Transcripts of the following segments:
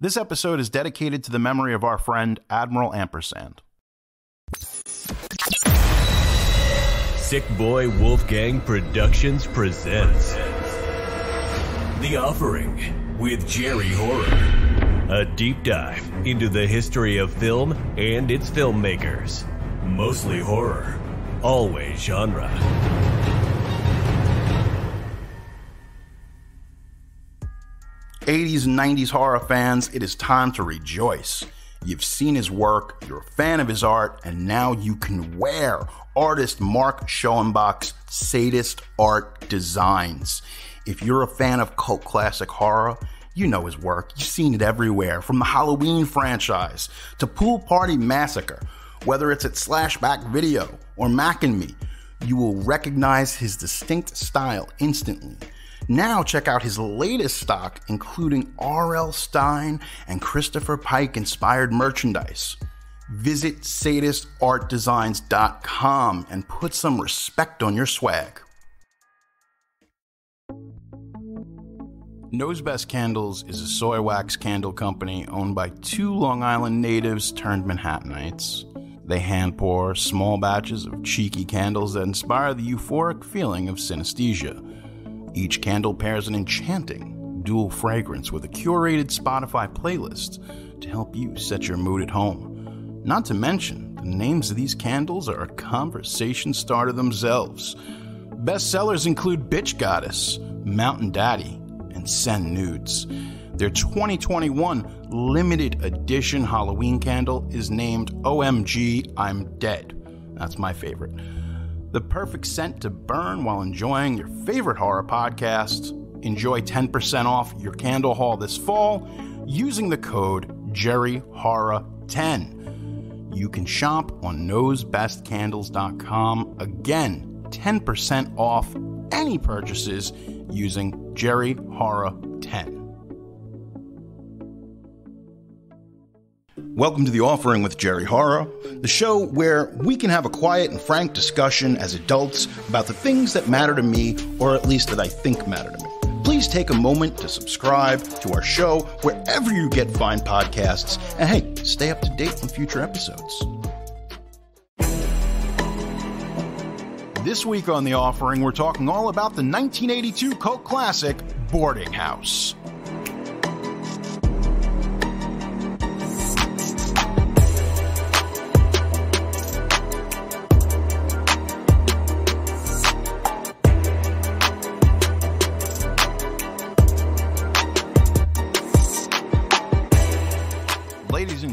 This episode is dedicated to the memory of our friend, Admiral Ampersand. Sick Boy Wolfgang Productions presents The Offering with Jerry Horror, a deep dive into the history of film and its filmmakers. Mostly horror, always genre. '80s and '90s horror fans, it is time to rejoice. You've seen his work, you're a fan of his art, and now you can wear artist Mark Schoenbach's sadist art designs. If you're a fan of cult classic horror, you know his work. You've seen it everywhere, from the Halloween franchise to Pool Party Massacre. Whether it's at Slashback Video or Mac and Me, you will recognize his distinct style instantly. Now check out his latest stock, including R.L. Stine and Christopher Pike-inspired merchandise. Visit sadistartdesigns.com and put some respect on your swag. Nose Best Candles is a soy wax candle company owned by two Long Island natives turned Manhattanites. They hand pour small batches of cheeky candles that inspire the euphoric feeling of synesthesia. Each candle pairs an enchanting dual fragrance with a curated Spotify playlist to help you set your mood at home. Not to mention, the names of these candles are a conversation starter themselves. Bestsellers include Bitch Goddess, Mountain Daddy, and Send Nudes. Their 2021 limited edition Halloween candle is named OMG I'm Dead. That's my favorite. The perfect scent to burn while enjoying your favorite horror podcast. Enjoy 10% off your candle haul this fall using the code JerryHorror10. You can shop on nosebestcandles.com. Again, 10% off any purchases using JerryHorror10. Welcome to The Offering with Jerry Horror, the show where we can have a quiet and frank discussion as adults about the things that matter to me, or at least that I think matter to me. Please take a moment to subscribe to our show wherever you get fine podcasts, and hey, stay up to date on future episodes. This week on The Offering, we're talking all about the 1982 cult classic, Boarding House.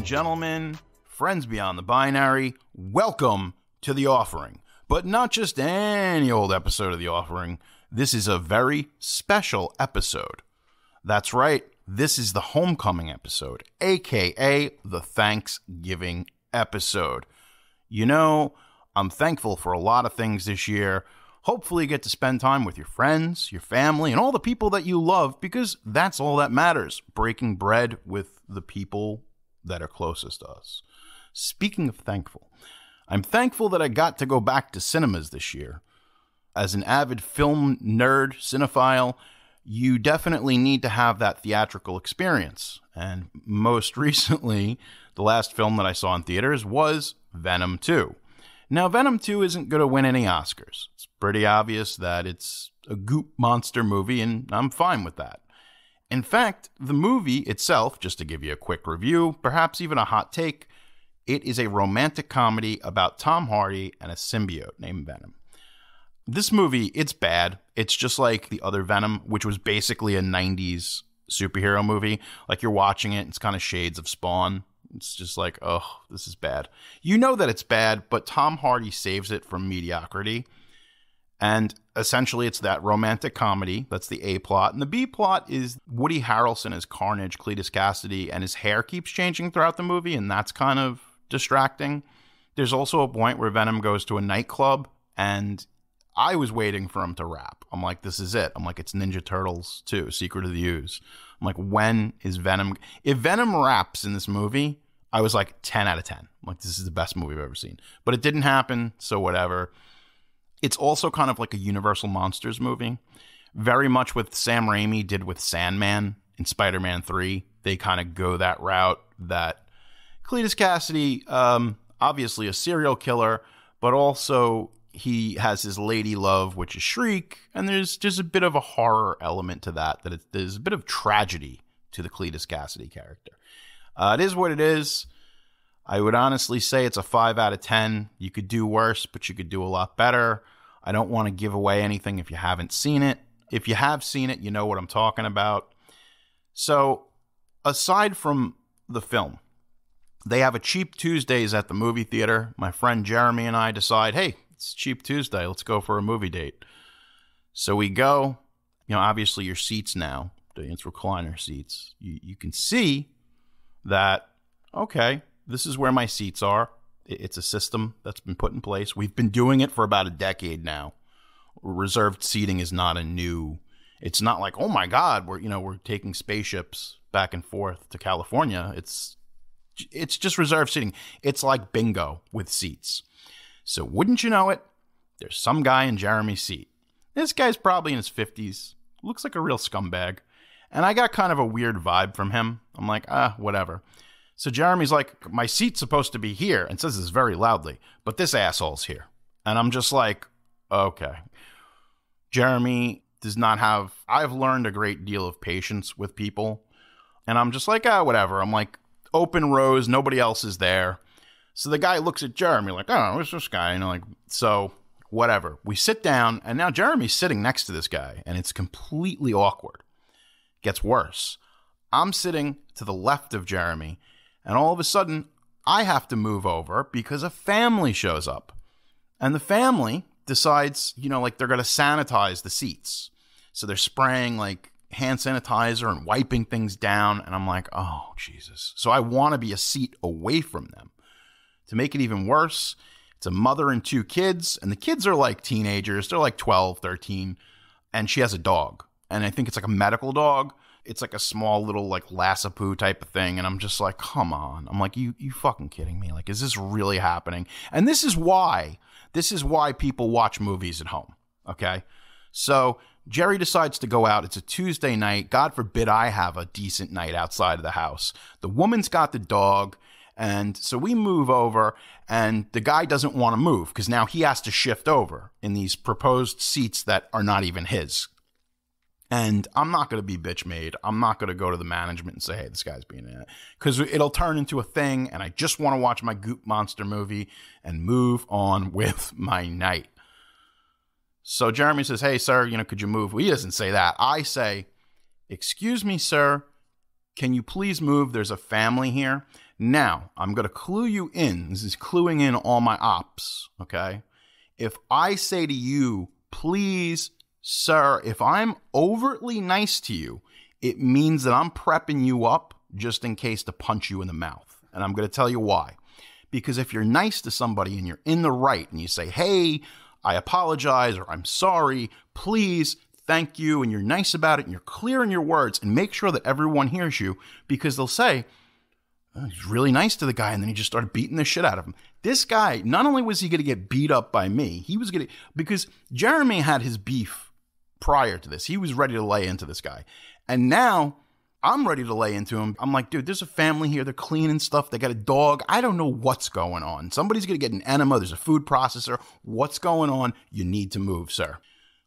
Gentlemen, friends beyond the binary, welcome to The Offering. But not just any old episode of The Offering. This is a very special episode. That's right, this is the homecoming episode, aka the Thanksgiving episode. You know, I'm thankful for a lot of things this year. Hopefully you get to spend time with your friends, your family, and all the people that you love, because that's all that matters, breaking bread with the people that are closest to us. Speaking of thankful, I'm thankful that I got to go back to cinemas this year. As an avid film nerd, cinephile, you definitely need to have that theatrical experience. And most recently, the last film that I saw in theaters was Venom 2. Now, Venom 2 isn't going to win any Oscars. It's pretty obvious that it's a goop monster movie, and I'm fine with that. In fact, the movie itself, just to give you a quick review, perhaps even a hot take, it is a romantic comedy about Tom Hardy and a symbiote named Venom. This movie, it's bad. It's just like the other Venom, which was basically a 90s superhero movie. Like, you're watching it, it's kind of shades of Spawn. It's just like, oh, this is bad. You know that it's bad, but Tom Hardy saves it from mediocrity. And essentially, it's that romantic comedy. That's the A plot. And the B plot is Woody Harrelson as Carnage, Cletus Kasady, and his hair keeps changing throughout the movie, and that's kind of distracting. There's also a point where Venom goes to a nightclub, and I was waiting for him to rap. I'm like, this is it. I'm like, it's Ninja Turtles 2, Secret of the Ooze. I'm like, when is Venom? If Venom raps in this movie, I was like, 10 out of 10. I'm like, this is the best movie I've ever seen. But it didn't happen, so whatever. It's also kind of like a Universal Monsters movie, very much with Sam Raimi did with Sandman in Spider-Man 3. they kind of go that route that Cletus Kasady, obviously a serial killer, but also he has his lady love, which is Shriek, and there's just a bit of a horror element to that, that there's a bit of tragedy to the Cletus Kasady character. It is what it is. I would honestly say it's a 5 out of 10. You could do worse, but you could do a lot better. I don't want to give away anything if you haven't seen it. If you have seen it, you know what I'm talking about. So, aside from the film, they have a Cheap Tuesdays at the movie theater. My friend Jeremy and I decide, hey, it's Cheap Tuesday. Let's go for a movie date. So we go. You know, obviously your seats now, it's recliner seats. You can see that, okay, this is where my seats are. It's a system that's been put in place. We've been doing it for about a decade now. Reserved seating is not a new, it's not like, oh my God, we're taking spaceships back and forth to California. It's just reserved seating. It's like bingo with seats. So wouldn't you know it, there's some guy in Jeremy's seat. This guy's probably in his 50s. Looks like a real scumbag. And I got kind of a weird vibe from him. I'm like, whatever. So Jeremy's like, my seat's supposed to be here, and says this very loudly, but this asshole's here. And I'm just like, okay. Jeremy does not have, I've learned a great deal of patience with people. And I'm just like, whatever. I'm like, open rows, nobody else is there. So the guy looks at Jeremy like, oh, what's this guy? And I'm like, so whatever. We sit down, and now Jeremy's sitting next to this guy, and it's completely awkward. Gets worse. I'm sitting to the left of Jeremy, and all of a sudden, I have to move over because a family shows up. And the family decides, like they're going to sanitize the seats. So they're spraying like hand sanitizer and wiping things down. And I'm like, oh, Jesus. So I want to be a seat away from them. To make it even worse, it's a mother and two kids. And the kids are like teenagers. They're like 12, 13. And she has a dog. And I think it's like a medical dog. It's like a small little like Lassapoo type of thing. And I'm just like, come on. I'm like, you fucking kidding me? Like, is this really happening? And this is why people watch movies at home. Okay. So Jerry decides to go out. It's a Tuesday night. God forbid I have a decent night outside of the house. The woman's got the dog. And so we move over, and the guy doesn't want to move because now he has to shift over in these proposed seats that are not even his. And I'm not going to be bitch made. I'm not going to go to the management and say, hey, this guy's being in it. Because it'll turn into a thing, and I just want to watch my Goop Monster movie and move on with my night. So Jeremy says, hey, sir, could you move? Well, he doesn't say that. I say, excuse me, sir, can you please move? There's a family here. Now, I'm going to clue you in. This is cluing in all my ops, okay? If I say to you, please, sir, if I'm overtly nice to you, it means that I'm prepping you up just in case to punch you in the mouth. And I'm going to tell you why. Because if you're nice to somebody and you're in the right and you say, hey, I apologize, or I'm sorry, please, thank you, and you're nice about it and you're clear in your words and make sure that everyone hears you, because they'll say, oh, he's really nice to the guy, and then he just started beating the shit out of him. This guy, not only was he going to get beat up by me, he was going to, because Jeremy had his beef prior to this. He was ready to lay into this guy. And now I'm ready to lay into him. I'm like, dude, there's a family here. They're cleaning stuff. They got a dog. I don't know what's going on. Somebody's going to get an enema. There's a food processor. What's going on? You need to move, sir.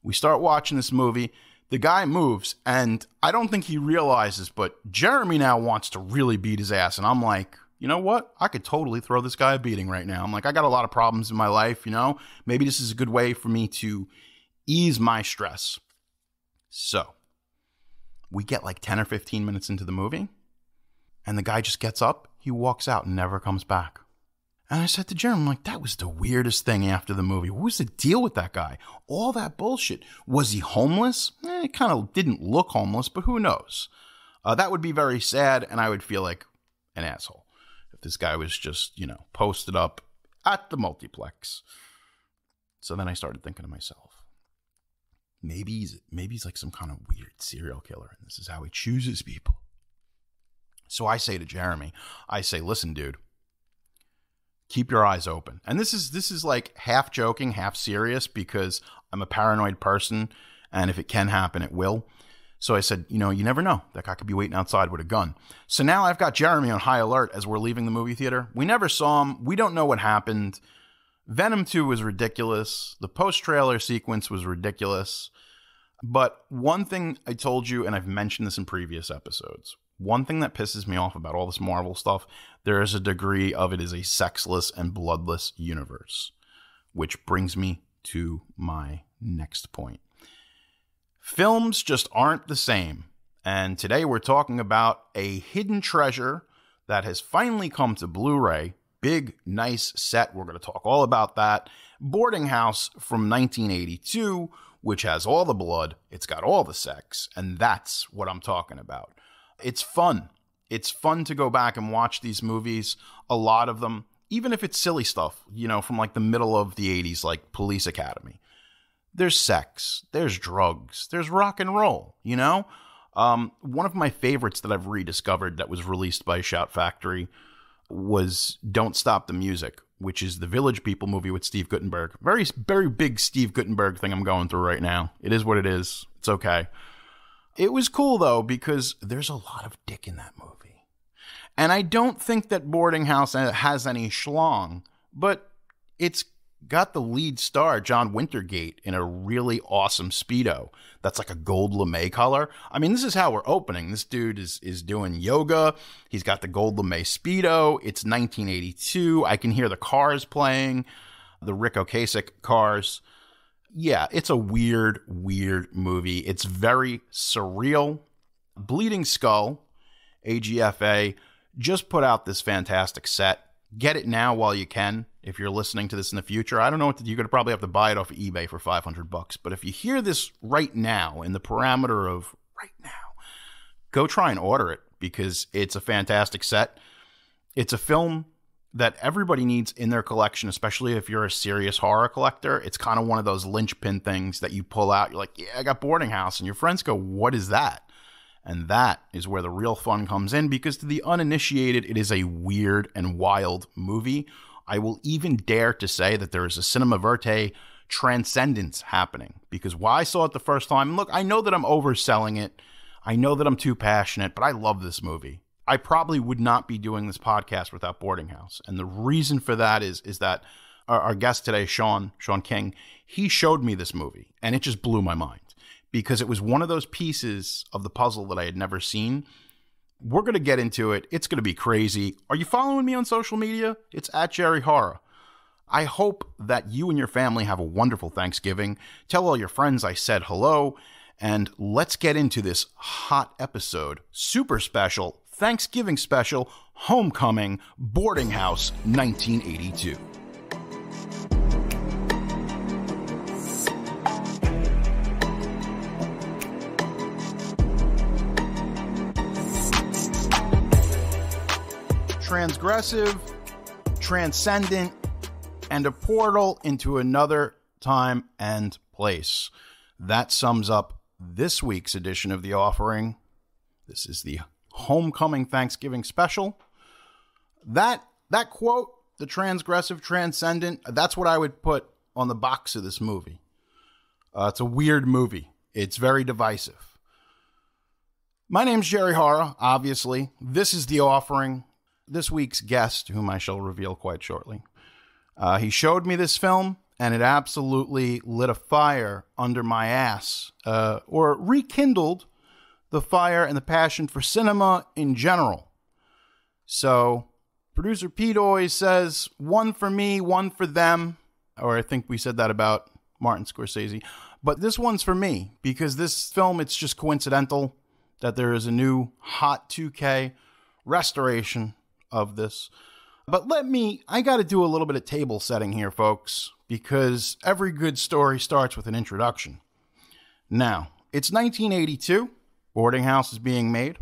We start watching this movie. The guy moves, and I don't think he realizes, but Jeremy now wants to really beat his ass. And I'm like, you know what? I could totally throw this guy a beating right now. I'm like, I got a lot of problems in my life, maybe this is a good way for me to ease my stress. So we get like 10 or 15 minutes into the movie, and the guy just gets up, he walks out, and never comes back. And I said to Jeremy, I'm like, that was the weirdest thing after the movie. What was the deal with that guy? All that bullshit. Was he homeless? It kind of didn't look homeless, but who knows? That would be very sad, and I would feel like an asshole if this guy was just, posted up at the multiplex. So then I started thinking to myself, maybe he's like some kind of weird serial killer, and this is how he chooses people. So I say to Jeremy, I say, listen, dude, keep your eyes open. And this is like half joking, half serious, because I'm a paranoid person, and if it can happen, it will. So I said, you know, you never know. That guy could be waiting outside with a gun. So now I've got Jeremy on high alert as we're leaving the movie theater. We never saw him. We don't know what happened. Venom 2 was ridiculous. The post-trailer sequence was ridiculous. But one thing I told you, and I've mentioned this in previous episodes, one thing that pisses me off about all this Marvel stuff, there is a degree of it is a sexless and bloodless universe, which brings me to my next point. Films just aren't the same. And today we're talking about a hidden treasure that has finally come to Blu-ray. Big, nice set. We're going to talk all about that. Boarding House from 1982, which has all the blood. It's got all the sex. And that's what I'm talking about. It's fun. It's fun to go back and watch these movies. A lot of them, even if it's silly stuff, you know, from like the middle of the 80s, like Police Academy. There's sex, there's drugs, there's rock and roll, you know? One of my favorites that I've rediscovered that was released by Shout Factory was Don't Stop the Music, which is the Village People movie with Steve Guttenberg. Very, very big Steve Guttenberg thing I'm going through right now. It is what it is. It's okay. It was cool, though, because there's a lot of dick in that movie. And I don't think that Boarding House has any schlong, but it's got the lead star, John Wintergate, in a really awesome Speedo that's like a gold lame color. I mean, this is how we're opening. This dude is doing yoga. He's got the gold lame Speedo. It's 1982. I can hear the Cars playing, the Rick Ocasek Cars. Yeah, it's a weird, weird movie. It's very surreal. Bleeding Skull, AGFA, just put out this fantastic set. Get it now while you can. If you're listening to this in the future, I don't know what you're going to probably have to buy it off of eBay for $500. But if you hear this right now in the parameter of right now, go try and order it because it's a fantastic set. It's a film that everybody needs in their collection, especially if you're a serious horror collector. It's kind of one of those linchpin things that you pull out. You're like, yeah, I got Boarding House. And your friends go, what is that? And that is where the real fun comes in, because to the uninitiated, it is a weird and wild movie. I will even dare to say that there is a cinema verite transcendence happening, because while I saw it the first time, and look, I know that I'm overselling it. I know that I'm too passionate, but I love this movie. I probably would not be doing this podcast without Boarding House. And the reason for that is that our guest today, Sean King, he showed me this movie and it just blew my mind. Because it was one of those pieces of the puzzle that I had never seen. We're going to get into it. It's going to be crazy. Are you following me on social media? It's at Jerry Horror. I hope that you and your family have a wonderful Thanksgiving. Tell all your friends I said hello. And let's get into this hot episode. Super special, Thanksgiving special, Homecoming, Boarding House, 1982. Transgressive, transcendent, and a portal into another time and place. That sums up this week's edition of The Offering. This is the Homecoming Thanksgiving special. That quote, the transgressive, transcendent, that's what I would put on the box of this movie. It's a weird movie. It's very divisive. My name's Jerry Horror, obviously. This is The Offering. This week's guest, whom I shall reveal quite shortly, he showed me this film, and it absolutely lit a fire under my ass, or rekindled the fire and the passion for cinema in general. So, producer Pete always says, one for me, one for them, or I think we said that about Martin Scorsese, but this one's for me, because this film, it's just coincidental that there is a new hot 2K restoration of this. But I got to do a little bit of table setting here, folks, because every good story starts with an introduction. Now, it's 1982. Boarding House is being made.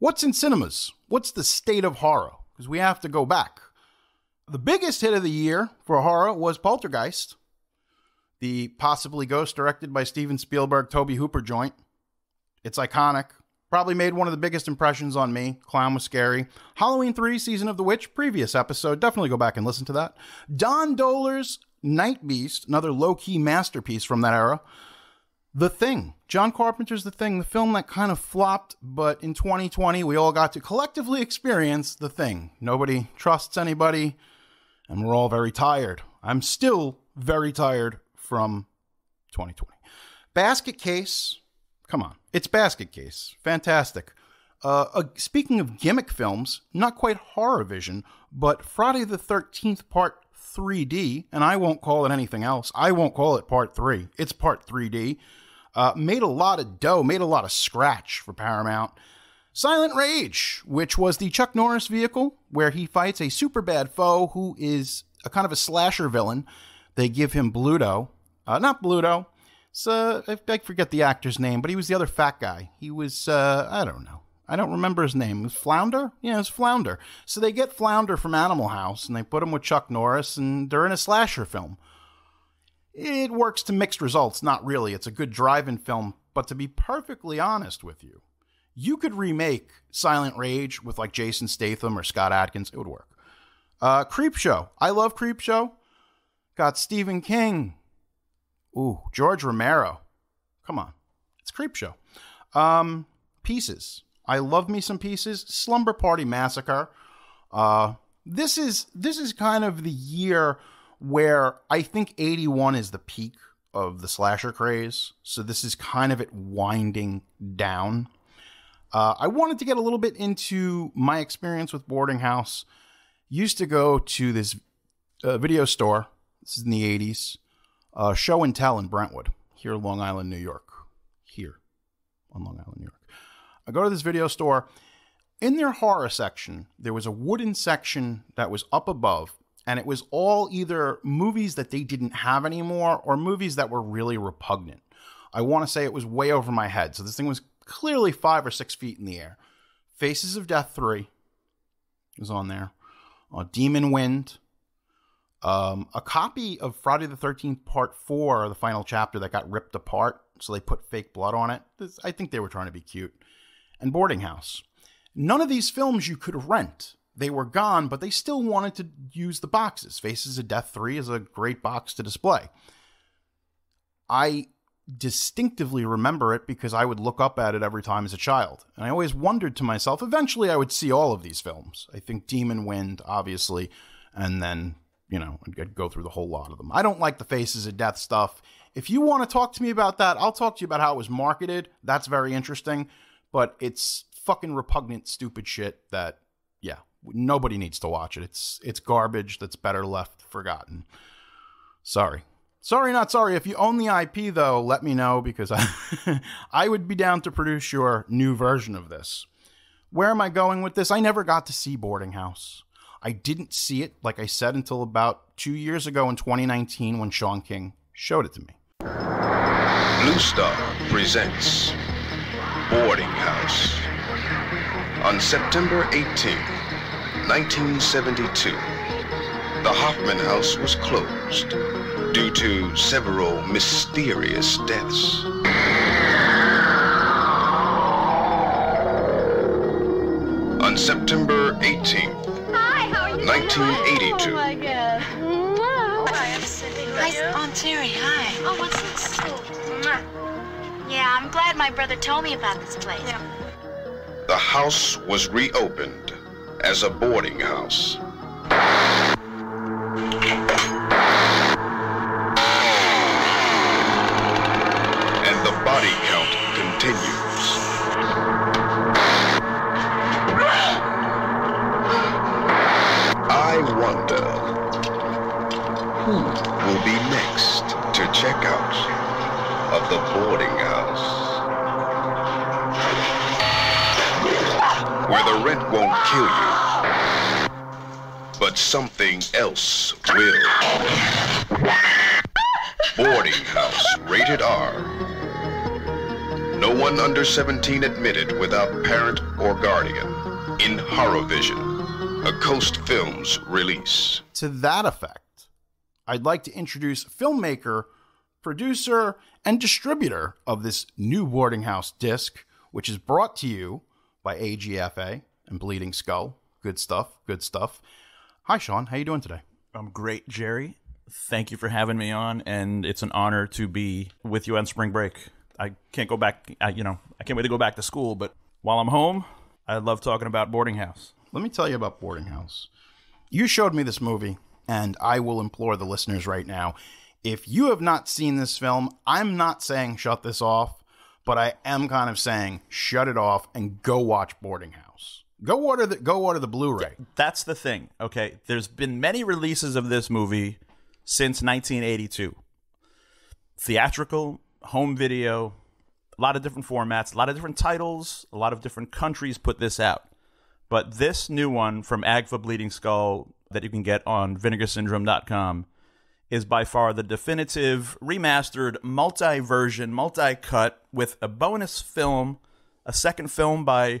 What's in cinemas? What's the state of horror? Because we have to go back. The biggest hit of the year for horror was Poltergeist, the possibly ghost directed by Steven Spielberg, Tobe Hooper joint. It's iconic. Probably made one of the biggest impressions on me. Clown was scary. Halloween 3, Season of the Witch, previous episode. Definitely go back and listen to that. Don Dohler's Night Beast, another low-key masterpiece from that era. The Thing, John Carpenter's The Thing, the film that kind of flopped, but in 2020, we all got to collectively experience The Thing. Nobody trusts anybody, and we're all very tired. I'm still very tired from 2020. Basket Case, come on, it's Basket Case, fantastic. Speaking of gimmick films, not quite Horror Vision, but Friday the 13th Part 3D, and I won't call it anything else. I won't call it Part 3. It's Part 3D. Made a lot of dough, made a lot of scratch for Paramount. Silent Rage, which was the Chuck Norris vehicle, where he fights a super bad foe who is a kind of a slasher villain. They give him Bluto. Not Bluto. So I forget the actor's name, but he was the other fat guy. He was, I don't know. I don't remember his name. It was Flounder? Yeah, it was Flounder. So they get Flounder from Animal House, and they put him with Chuck Norris, and they're in a slasher film. It works to mixed results. Not really. It's a good drive-in film. But to be perfectly honest with you, you could remake Silent Rage with, like, Jason Statham or Scott Adkins. It would work. Creepshow. I love Creepshow. Got Stephen King. Ooh, George Romero. Come on. It's Creepshow. Pieces. I love me some Pieces. Slumber Party Massacre. This is kind of the year where I think 81 is the peak of the slasher craze. So this is kind of it winding down. I wanted to get a little bit into my experience with Boarding House. Used to go to this video store. This is in the 80s. Show and Tell in Brentwood. Here, Long Island, New York. Here on Long Island, New York. I go to this video store. In their horror section, there was a wooden section that was up above, and it was all either movies that they didn't have anymore or movies that were really repugnant. I want to say it was way over my head. So this thing was clearly 5 or 6 feet in the air. Faces of Death 3 was on there. Demon Wind. A copy of Friday the 13th Part 4, the final chapter that got ripped apart. So they put fake blood on it. I think they were trying to be cute. And Boarding House. None of these films you could rent. They were gone, but they still wanted to use the boxes. Faces of Death 3 is a great box to display. I distinctively remember it because I would look up at it every time as a child. And I always wondered to myself, eventually I would see all of these films. I think Demon Wind, obviously, and then, you know, I'd go through the whole lot of them. I don't like the Faces of Death stuff. If you want to talk to me about that, I'll talk to you about how it was marketed. That's very interesting. But it's fucking repugnant, stupid shit that, yeah, nobody needs to watch it. It's garbage that's better left forgotten. Sorry. Sorry, not sorry. If you own the IP, though, let me know, because I would be down to produce your new version of this. Where am I going with this? I never got to see Boarding House. I didn't see it, like I said, until about 2 years ago in 2019 when Sean King showed it to me. Blue Star presents Boarding House. On September 18, 1972, the Hoffman House was closed due to several mysterious deaths. On September 18, 1982, Aunt Terry, hi. Oh, what's this? Yeah, I'm glad my brother told me about this place. Yeah. The house was reopened as a boarding house. And the body count continues. I wonder who will be next to check out of the boarding house, where the rent won't kill you, but something else will. Boarding House, rated R. No one under 17 admitted without parent or guardian. In Horror Vision, a Coast Films release. To that effect, I'd like to introduce filmmaker, producer, and distributor of this new Boarding House disc, which is brought to you by AGFA and Bleeding Skull. Good stuff, good stuff. Hi, Sean. How you doing today? I'm great, Jerry. Thank you for having me on, and it's an honor to be with you on spring break. I can't go back. I can't wait to go back to school. But while I'm home, I love talking about Boarding House. Let me tell you about Boarding House. You showed me this movie, and I will implore the listeners right now. If you have not seen this film, I'm not saying shut this off, but I am kind of saying shut it off and go watch Boarding House. Go order the Blu-ray. Yeah, that's the thing. Okay, there's been many releases of this movie since 1982. Theatrical, home video, a lot of different formats, a lot of different titles, a lot of different countries put this out. But this new one from AGFA Bleeding Skull that you can get on vinegarsyndrome.com is by far the definitive remastered multi-version, multi-cut with a bonus film, a second film by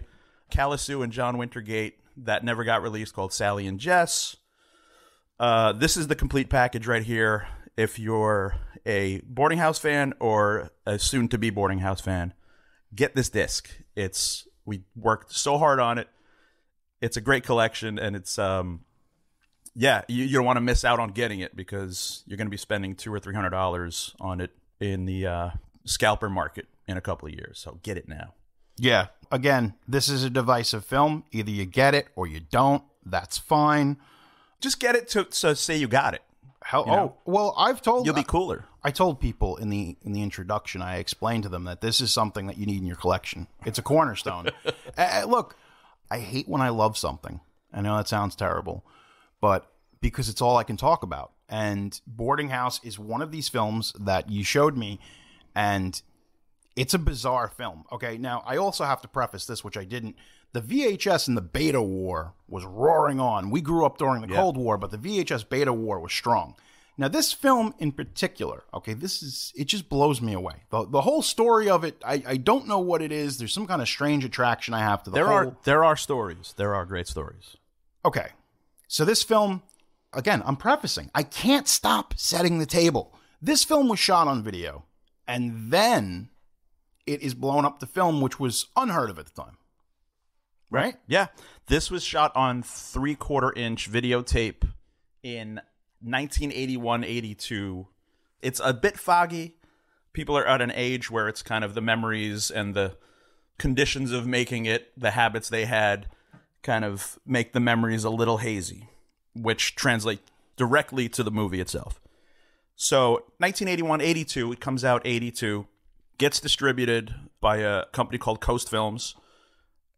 Kalassu and John Wintergate that never got released called Sally and Jess. This is the complete package right here. If you're a Boarding House fan or a soon-to-be Boarding House fan, get this disc. We worked so hard on it. It's a great collection, and it's you don't want to miss out on getting it because you're going to be spending $200 or $300 on it in the scalper market in a couple of years. So get it now. Yeah. Again, this is a divisive film. Either you get it or you don't. That's fine. Just get it so say you got it. You'll be cooler. I told people in the introduction, I explained to them that this is something that you need in your collection. It's a cornerstone. Look, I hate when I love something. I know that sounds terrible, but because it's all I can talk about. And Boarding House is one of these films that you showed me, and it's a bizarre film. Okay, now I also have to preface this, which I didn't. The VHS and the Beta War was roaring on. We grew up during the Cold War, but the VHS Beta War was strong. Now, this film in particular, okay, it just blows me away. The whole story of it, I don't know what it is. There's some kind of strange attraction I have to There are stories. There are great stories. Okay, so this film, again, I'm prefacing. I can't stop setting the table. This film was shot on video, and then it is blown up to film, which was unheard of at the time. Right? Yeah. This was shot on 3/4-inch videotape in 1981-82. It's a bit foggy. People are at an age where it's kind of the memories and the conditions of making it, the habits they had, kind of make the memories a little hazy, which translate directly to the movie itself. So 1981-82, it comes out 82, gets distributed by a company called Coast Films.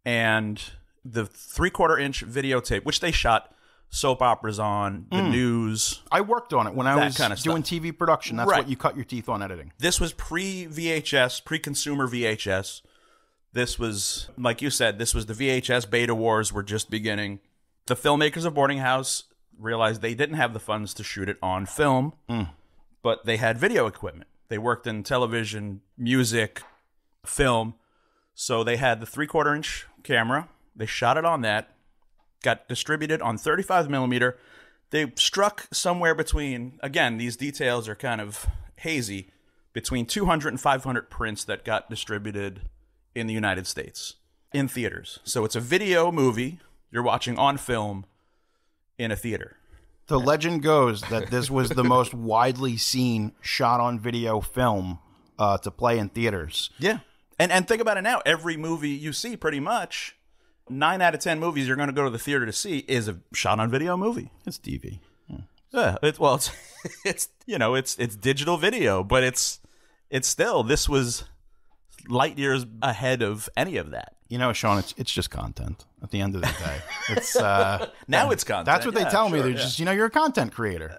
And the 3/4-inch videotape, which they shot soap operas on, the news. I worked on it when I was doing TV production. That's what you cut your teeth on editing. This was pre-VHS, pre-consumer VHS. This was, like you said, this was the VHS Beta Wars were just beginning. The filmmakers of Boarding House realized they didn't have the funds to shoot it on film, but they had video equipment. They worked in television, music, film. So they had the 3/4-inch camera. They shot it on that. Got distributed on 35mm. They struck somewhere between, again, these details are kind of hazy, between 200 and 500 prints that got distributed in the United States in theaters. So it's a video movie you're watching on film in a theater. The legend goes that this was the most widely seen shot-on-video film to play in theaters. Yeah. And think about it now. Every movie you see, pretty much, 9 out of 10 movies you're going to go to the theater to see is a shot-on-video movie. It's DV. It's digital video, but it's still, this was light years ahead of any of that. You know, Sean, it's just content at the end of the day. It's now it's content. That's what they tell me. They're just, you're a content creator.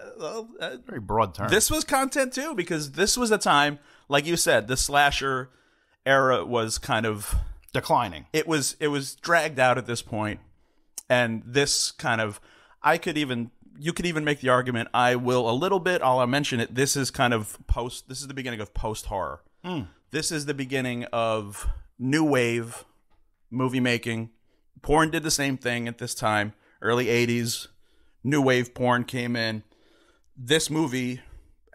Very broad term. This was content too, because this was a time, like you said, the slasher era was kind of declining. It was dragged out at this point, and this kind of you could even make the argument, I will a little bit, I'll mention it, this is the beginning of post horror. This is the beginning of new wave movie making. Porn did the same thing at this time, early 80s. New wave porn came in. This movie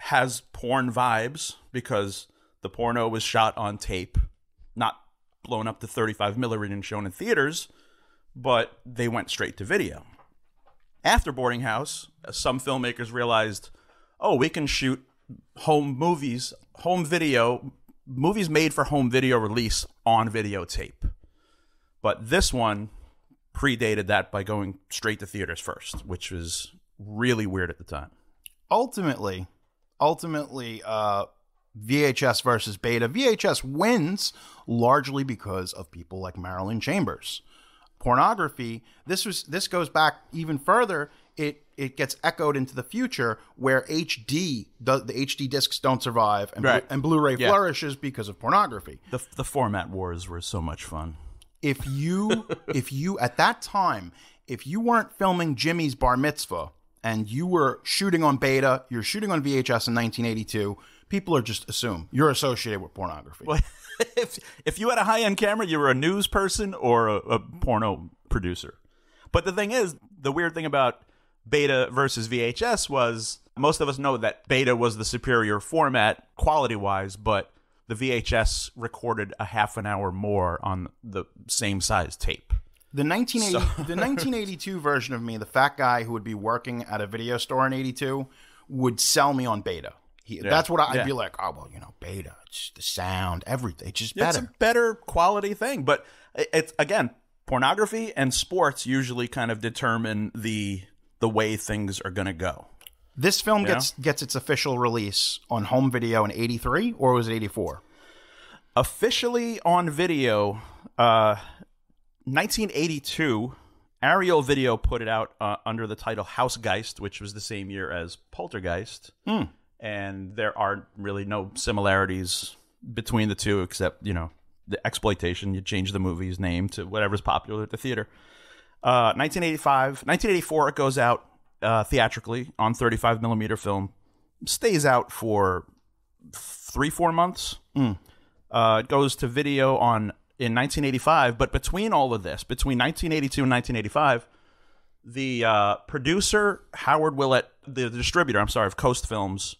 has porn vibes because the porno was shot on tape, not blown up to 35mm and shown in theaters, but they went straight to video. After Boarding House, some filmmakers realized, we can shoot home movies, home video movies made for home video release on videotape. But this one predated that by going straight to theaters first, which was really weird at the time. Ultimately, VHS versus Beta. VHS wins largely because of people like Marilyn Chambers. Pornography, this goes back even further. It gets echoed into the future where HD, the HD discs don't survive, and, right. Blu-ray yeah. flourishes because of pornography. The format wars were so much fun. If you at that time, if you weren't filming Jimmy's bar mitzvah and you were shooting on Beta, you're shooting on VHS in 1982, people are just assume you're associated with pornography. Well, if you had a high-end camera, you were a news person or a porno producer. But the thing is, the weird thing about Beta versus VHS was most of us know that Beta was the superior format quality-wise, but the VHS recorded a half an hour more on the same size tape. The 1982 version of me, the fat guy who would be working at a video store in 82, would sell me on Beta. That's what I'd be like, oh, well, you know, Beta, it's the sound, everything, it's just better. It's a better quality thing. But it's, again, pornography and sports usually kind of determine the way things are going to go. This film gets its official release on home video in 83, or was it 84? Officially on video, 1982, Ariel Video put it out under the title Housegeist, which was the same year as Poltergeist. Hmm. And there are really no similarities between the two except, you know, the exploitation. You change the movie's name to whatever's popular at the theater. 1984, it goes out theatrically on 35mm film. Stays out for 3-4 months. Mm. It goes to video in 1985. But between all of this, between 1982 and 1985... the producer, Howard Willett, the distributor, I'm sorry, of Coast Films,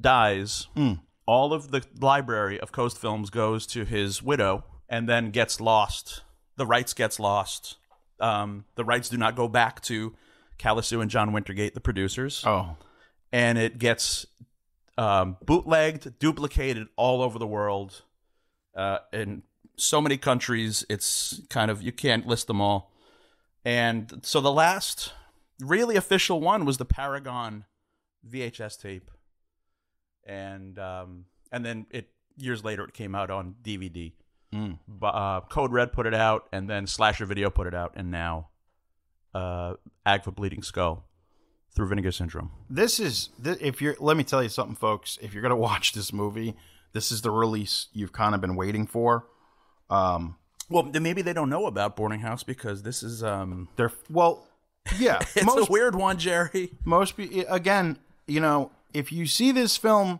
dies. Mm. All of the library of Coast Films goes to his widow and then gets lost. The rights gets lost. The rights do not go back to Kalassu and John Wintergate, the producers. Oh. And it gets bootlegged, duplicated all over the world. In so many countries, it's kind of, you can't list them all. And so the last really official one was the Paragon VHS tape. And then years later, it came out on DVD. Mm. Code Red put it out, and then Slasher Video put it out, and now AGFA Bleeding Skull through Vinegar Syndrome. Let me tell you something, folks. If you're going to watch this movie, this is the release you've kind of been waiting for. Well, maybe they don't know about Boarding House because this is it's a weird one, Jerry. Again, you know, if you see this film,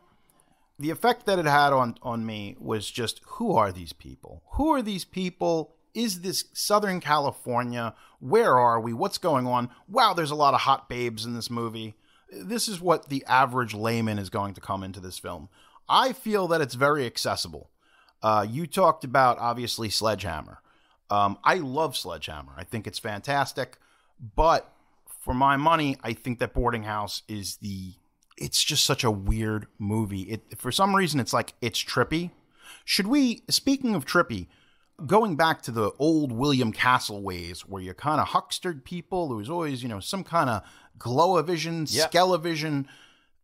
the effect that it had on me was just, who are these people? Who are these people? Is this Southern California? Where are we? What's going on? Wow, there's a lot of hot babes in this movie. This is what the average layman is going to come into this film. I feel that it's very accessible. You talked about, obviously, Sledgehammer. I love Sledgehammer. I think it's fantastic. But for my money, I think that Boarding House is it's just such a weird movie. For some reason, it's like, it's trippy. Speaking of trippy, going back to the old William Castle ways where you kind of huckstered people, there was always, you know, some kind of glow-o-vision, skelevision.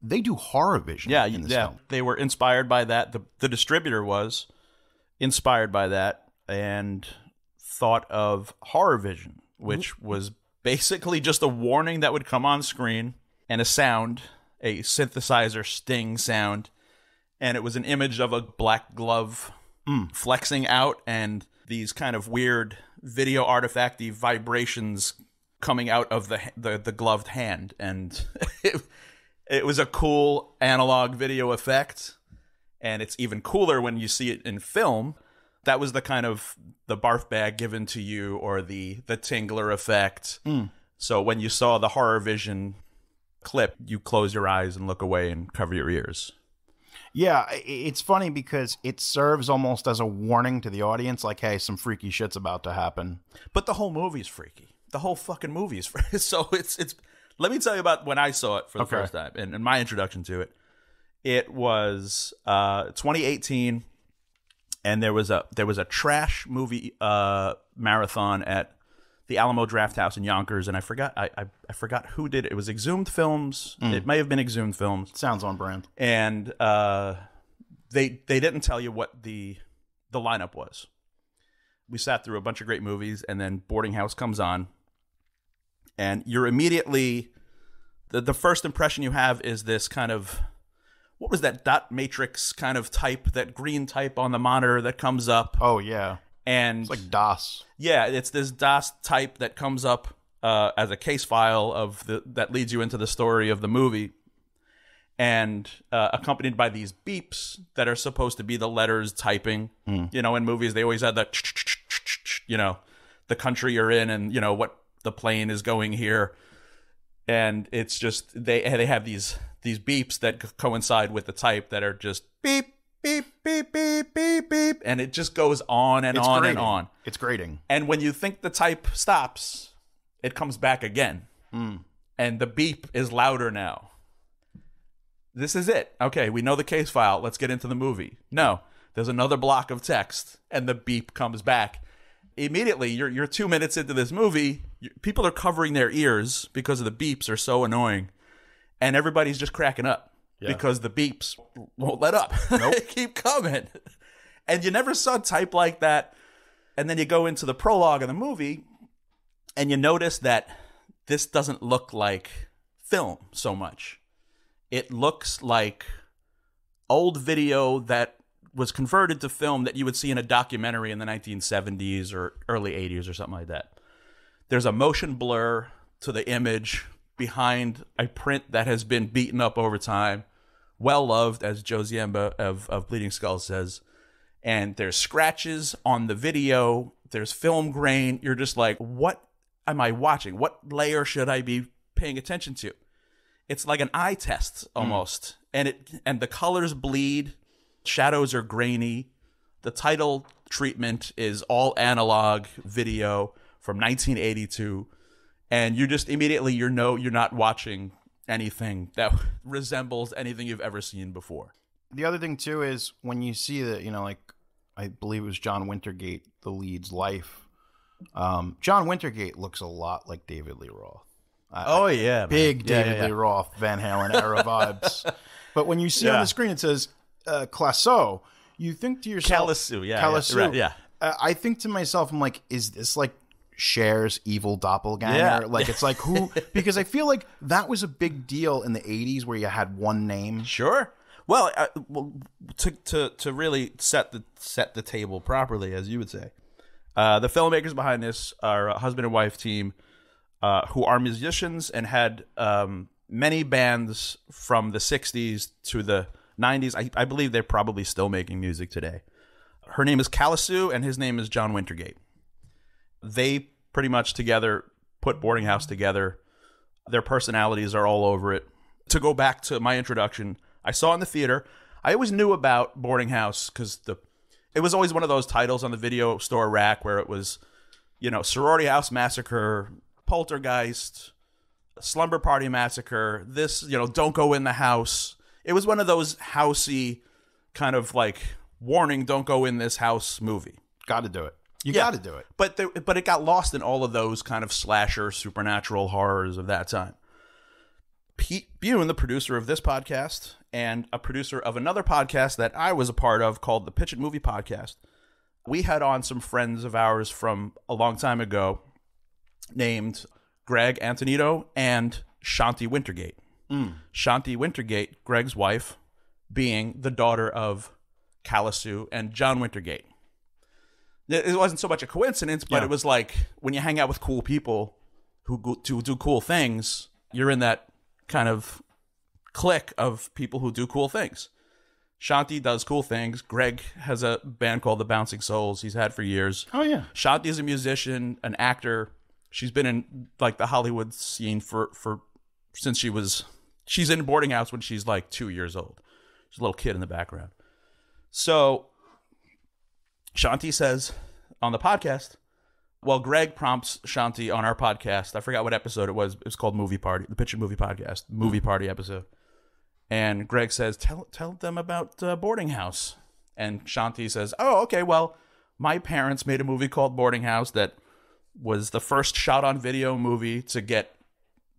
They do horror vision in this film. They were inspired by that. The distributor was inspired by that and thought of Horror Vision, which was basically just a warning that would come on screen and a sound, a synthesizer sting sound, and it was an image of a black glove flexing out and these kind of weird video artifact-y vibrations coming out of the gloved hand, and it was a cool analog video effect, and it's even cooler when you see it in film. That was the kind of the barf bag given to you, or the tingler effect. Mm. So when you saw the Horror Vision clip, you close your eyes and look away and cover your ears. Yeah, it's funny because it serves almost as a warning to the audience, like, hey, some freaky shit's about to happen. But the whole movie's freaky. The whole fucking movie's freaky. So it's... Let me tell you about when I saw it for the first time and my introduction to it. It was 2018. And there was a trash movie marathon at the Alamo Draft House in Yonkers, and I forgot who did it. It was Exhumed Films. It may have been Exhumed Films. Sounds on brand. And they didn't tell you what the lineup was. We sat through a bunch of great movies, and then Boarding House comes on, and you're immediately the first impression you have is this kind of, what was that dot matrix kind of type, that green type on the monitor that comes up? Oh, yeah. And it's like DOS. Yeah, it's this DOS type that comes up as a case file of that leads you into the story of the movie, and accompanied by these beeps that are supposed to be the letters typing. You know, in movies they always had the you know, the country you're in, and you know what the plane is going here, and it's just they have these beeps that coincide with the type that are just beep. Beep, beep, beep, beep, beep. And it just goes on and on and on. It's grating. And when you think the type stops, it comes back again. And the beep is louder now. This is it. Okay, we know the case file. Let's get into the movie. No, there's another block of text, and the beep comes back. Immediately, you're 2 minutes into this movie. People are covering their ears because of the beeps are so annoying. And everybody's just cracking up. Yeah. Because the beeps won't let up. Nope. They keep coming. And you never saw type like that. And then you go into the prologue of the movie, and you notice that this doesn't look like film so much. It looks like old video that was converted to film that you would see in a documentary in the 1970s or early 80s or something like that. There's a motion blur to the image behind a print that has been beaten up over time, well loved, as Joe Ziemba of Bleeding Skull says. And there's scratches on the video. There's film grain. You're just like, what am I watching? What layer should I be paying attention to? It's like an eye test almost. And the colors bleed. Shadows are grainy. The title treatment is all analog video from 1982. And you just immediately, you're not watching anything that resembles anything you've ever seen before. The other thing, too, is when you see that, you know, like, I believe it was John Wintergate, the lead's life. John Wintergate looks a lot like David Lee Roth. Oh, yeah. Man. Big David Lee Roth, Van Halen era vibes. But when you see on the screen, it says Kalassu, you think to yourself. Kalassu, yeah. Kalassu. Yeah, right, yeah. I think to myself, I'm like, is this like Cher's evil doppelganger? Like, it's like, who? Because I feel like that was a big deal in the 80s where you had one name. Sure. Well, to really set the table properly, as you would say, the filmmakers behind this are a husband and wife team who are musicians and had many bands from the 60s to the 90s. I believe they're probably still making music today. Her name is Kalassu and his name is John Wintergate. They pretty much together put Boarding House together. Their personalities are all over it. To go back to my introduction, I saw it in the theater. I always knew about Boarding House because it was always one of those titles on the video store rack where it was, you know, Sorority House Massacre, Poltergeist, Slumber Party Massacre, this, you know, Don't Go in the House. It was one of those housey kind of like warning, don't go in this house movie. Got to do it. You got to do it. But it got lost in all of those kind of slasher, supernatural horrors of that time. Pete Bune, the producer of this podcast, and a producer of another podcast that I was a part of called the Pitch It Movie Podcast. We had on some friends of ours from a long time ago named Greg Antonito and Shanti Wintergate. Shanti Wintergate, Greg's wife, being the daughter of Kalassu and John Wintergate. It wasn't so much a coincidence, but it was like when you hang out with cool people who do cool things, you're in that kind of clique of people who do cool things. Shanti does cool things. Greg has a band called The Bouncing Souls he's had for years. Oh, yeah. Shanti's a musician, an actor. She's been in like the Hollywood scene for since she was... She's in Boarding House when she's like 2 years old. She's a little kid in the background. So... Shanti says on the podcast, well, Greg prompts Shanti on our podcast. I forgot what episode it was. It was called Movie Party, the Pitch It Movie Podcast, Movie Party episode. And Greg says, tell them about Boarding House. And Shanti says, oh, okay, well, my parents made a movie called Boarding House that was the first shot-on-video movie to get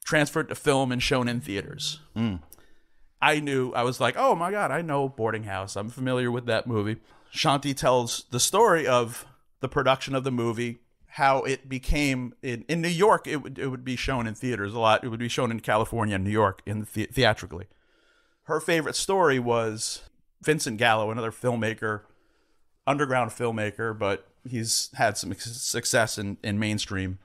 transferred to film and shown in theaters. Mm. I knew, I was like, oh my God, I know Boarding House. I'm familiar with that movie. Shanti tells the story of the production of the movie, how it became, in New York, it would be shown in theaters a lot. It would be shown in California and New York theatrically. Her favorite story was Vincent Gallo, another filmmaker, underground filmmaker, but he's had some success in mainstream.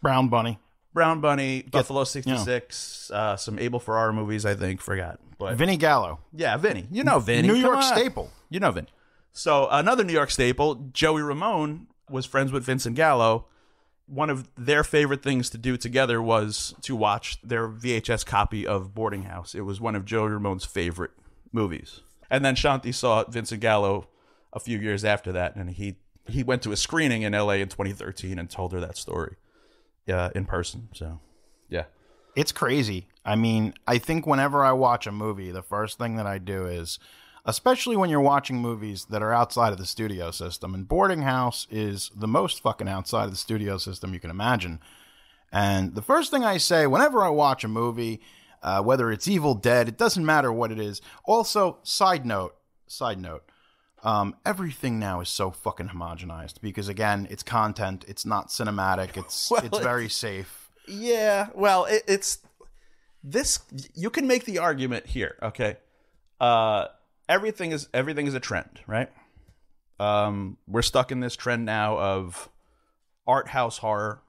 Brown Bunny, Buffalo 66, you know. Some Abel Ferrara movies, I think, forgot. But Vinnie Gallo. Yeah, Vinnie. You know Vinnie. New York staple. You know Vinnie. So another New York staple, Joey Ramone was friends with Vincent Gallo. One of their favorite things to do together was to watch their VHS copy of Boarding House. It was one of Joey Ramone's favorite movies. And then Shanti saw Vincent Gallo a few years after that, and he went to a screening in L.A. in 2013 and told her that story. In person. So, yeah. It's crazy. I mean, I think whenever I watch a movie, the first thing that I do is, especially when you're watching movies that are outside of the studio system, and Boarding House is the most fucking outside of the studio system you can imagine. And the first thing I say whenever I watch a movie, whether it's Evil Dead, it doesn't matter what it is. Also, side note. Everything now is so fucking homogenized because, again, it's content. It's not cinematic. It's well, it's very safe. Yeah. Well, it's this. You can make the argument here. Okay. Everything is a trend, right? We're stuck in this trend now of art house horror,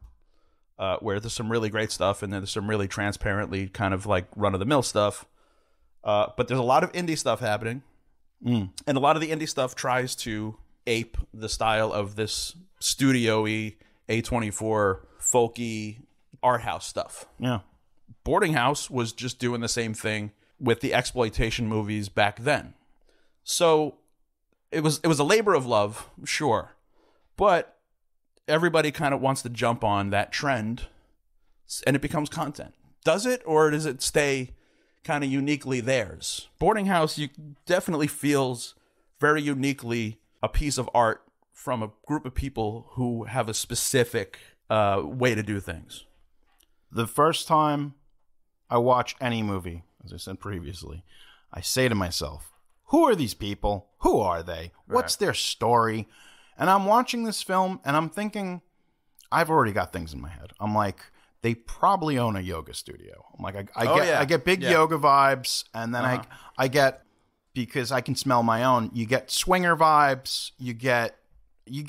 where there's some really great stuff and then there's some really transparently kind of like run of the mill stuff. But there's a lot of indie stuff happening. Mm. And a lot of the indie stuff tries to ape the style of this studio-y, A24, folky, art house stuff. Yeah. Boarding House was just doing the same thing with the exploitation movies back then. So it was a labor of love, sure. But everybody kind of wants to jump on that trend, and it becomes content. Does it, or does it stay kind of uniquely theirs? Boarding House, you definitely feels very uniquely a piece of art from a group of people who have a specific way to do things. The first time I watch any movie, as I said previously, I say to myself, who are these people? Who are they? What's their story? And I'm watching this film and I'm thinking, I've already got things in my head. I'm like, they probably own a yoga studio. I'm like, I get big yoga vibes, and then I get, because I can smell my own, you get swinger vibes, you get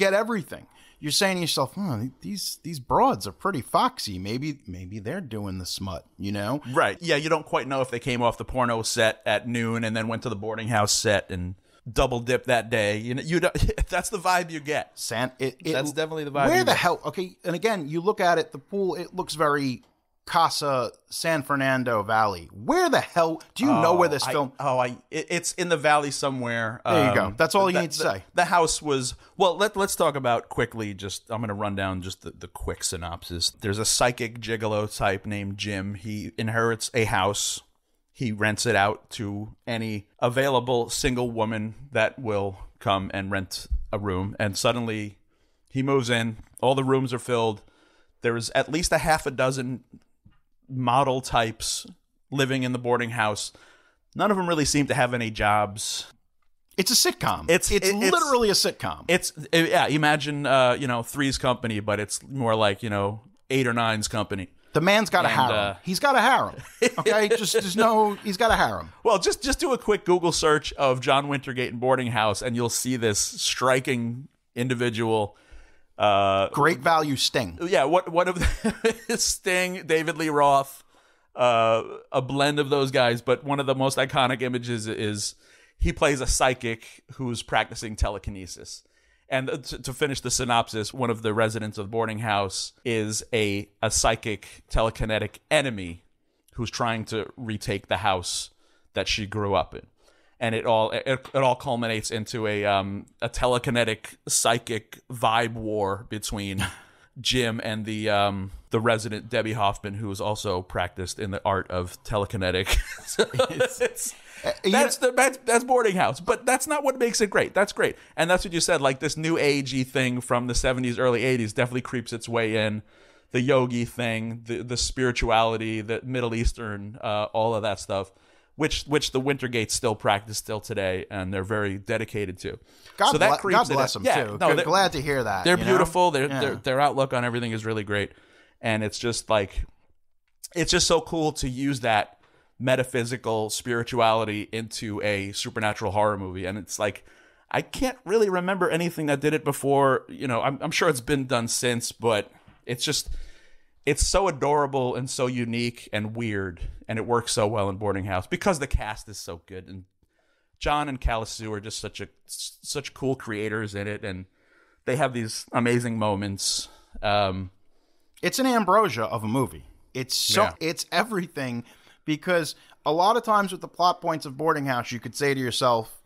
everything. You're saying to yourself, these broads are pretty foxy. Maybe they're doing the smut, you know? Right. Yeah, you don't quite know if they came off the porno set at noon and then went to the Boarding House set and double dip that day. You know, that's the vibe you get. That's definitely the vibe. Where the hell? Okay, and again, you look at it. The pool. It looks very Casa San Fernando Valley. Where the hell? Do you know where this film? It's in the valley somewhere. There you go. That's all you need to say. The house was well. Let's talk about quickly. Just I'm going to run down just the quick synopsis. There's a psychic gigolo type named Jim. He inherits a house. He rents it out to any available single woman that will come and rent a room. And suddenly he moves in. All the rooms are filled. There's at least a half a dozen model types living in the boarding house. None of them really seem to have any jobs. It's a sitcom. It's literally a sitcom. Imagine, Three's Company, but it's more like, Eight or Nine's Company. The man's got a harem. He's got a harem. Okay, he's got a harem. Well, just do a quick Google search of John Wintergate and Boarding House, and you'll see this striking individual. Great value Sting. Yeah, what of Sting, David Lee Roth, a blend of those guys. But one of the most iconic images is he plays a psychic who's practicing telekinesis. And to finish the synopsis, one of the residents of the boarding house is a psychic telekinetic enemy who's trying to retake the house that she grew up in. And it all culminates into a telekinetic psychic vibe war between Jim and the the resident Debbie Hoffman, who is also practiced in the art of telekinetic. That's Boarding House, but that's not what makes it great. That's great. And that's what you said, like this new agey thing from the 70s, early 80s definitely creeps its way in. The yogi thing, the spirituality, the Middle Eastern, all of that stuff, which the Wintergates still practice still today, and they're very dedicated to. God bless them too. No, they're glad to hear that. They're beautiful. Their outlook on everything is really great, and it's just like, it's just so cool to use that metaphysical spirituality into a supernatural horror movie, and it's like, I can't really remember anything that did it before. You know, I'm sure it's been done since, but it's just, it's so adorable and so unique and weird, and it works so well in Boarding House because the cast is so good, and John and Kalassu are just such cool creators in it, and they have these amazing moments. It's an ambrosia of a movie. It's so it's everything, because a lot of times with the plot points of Boarding House, you could say to yourself,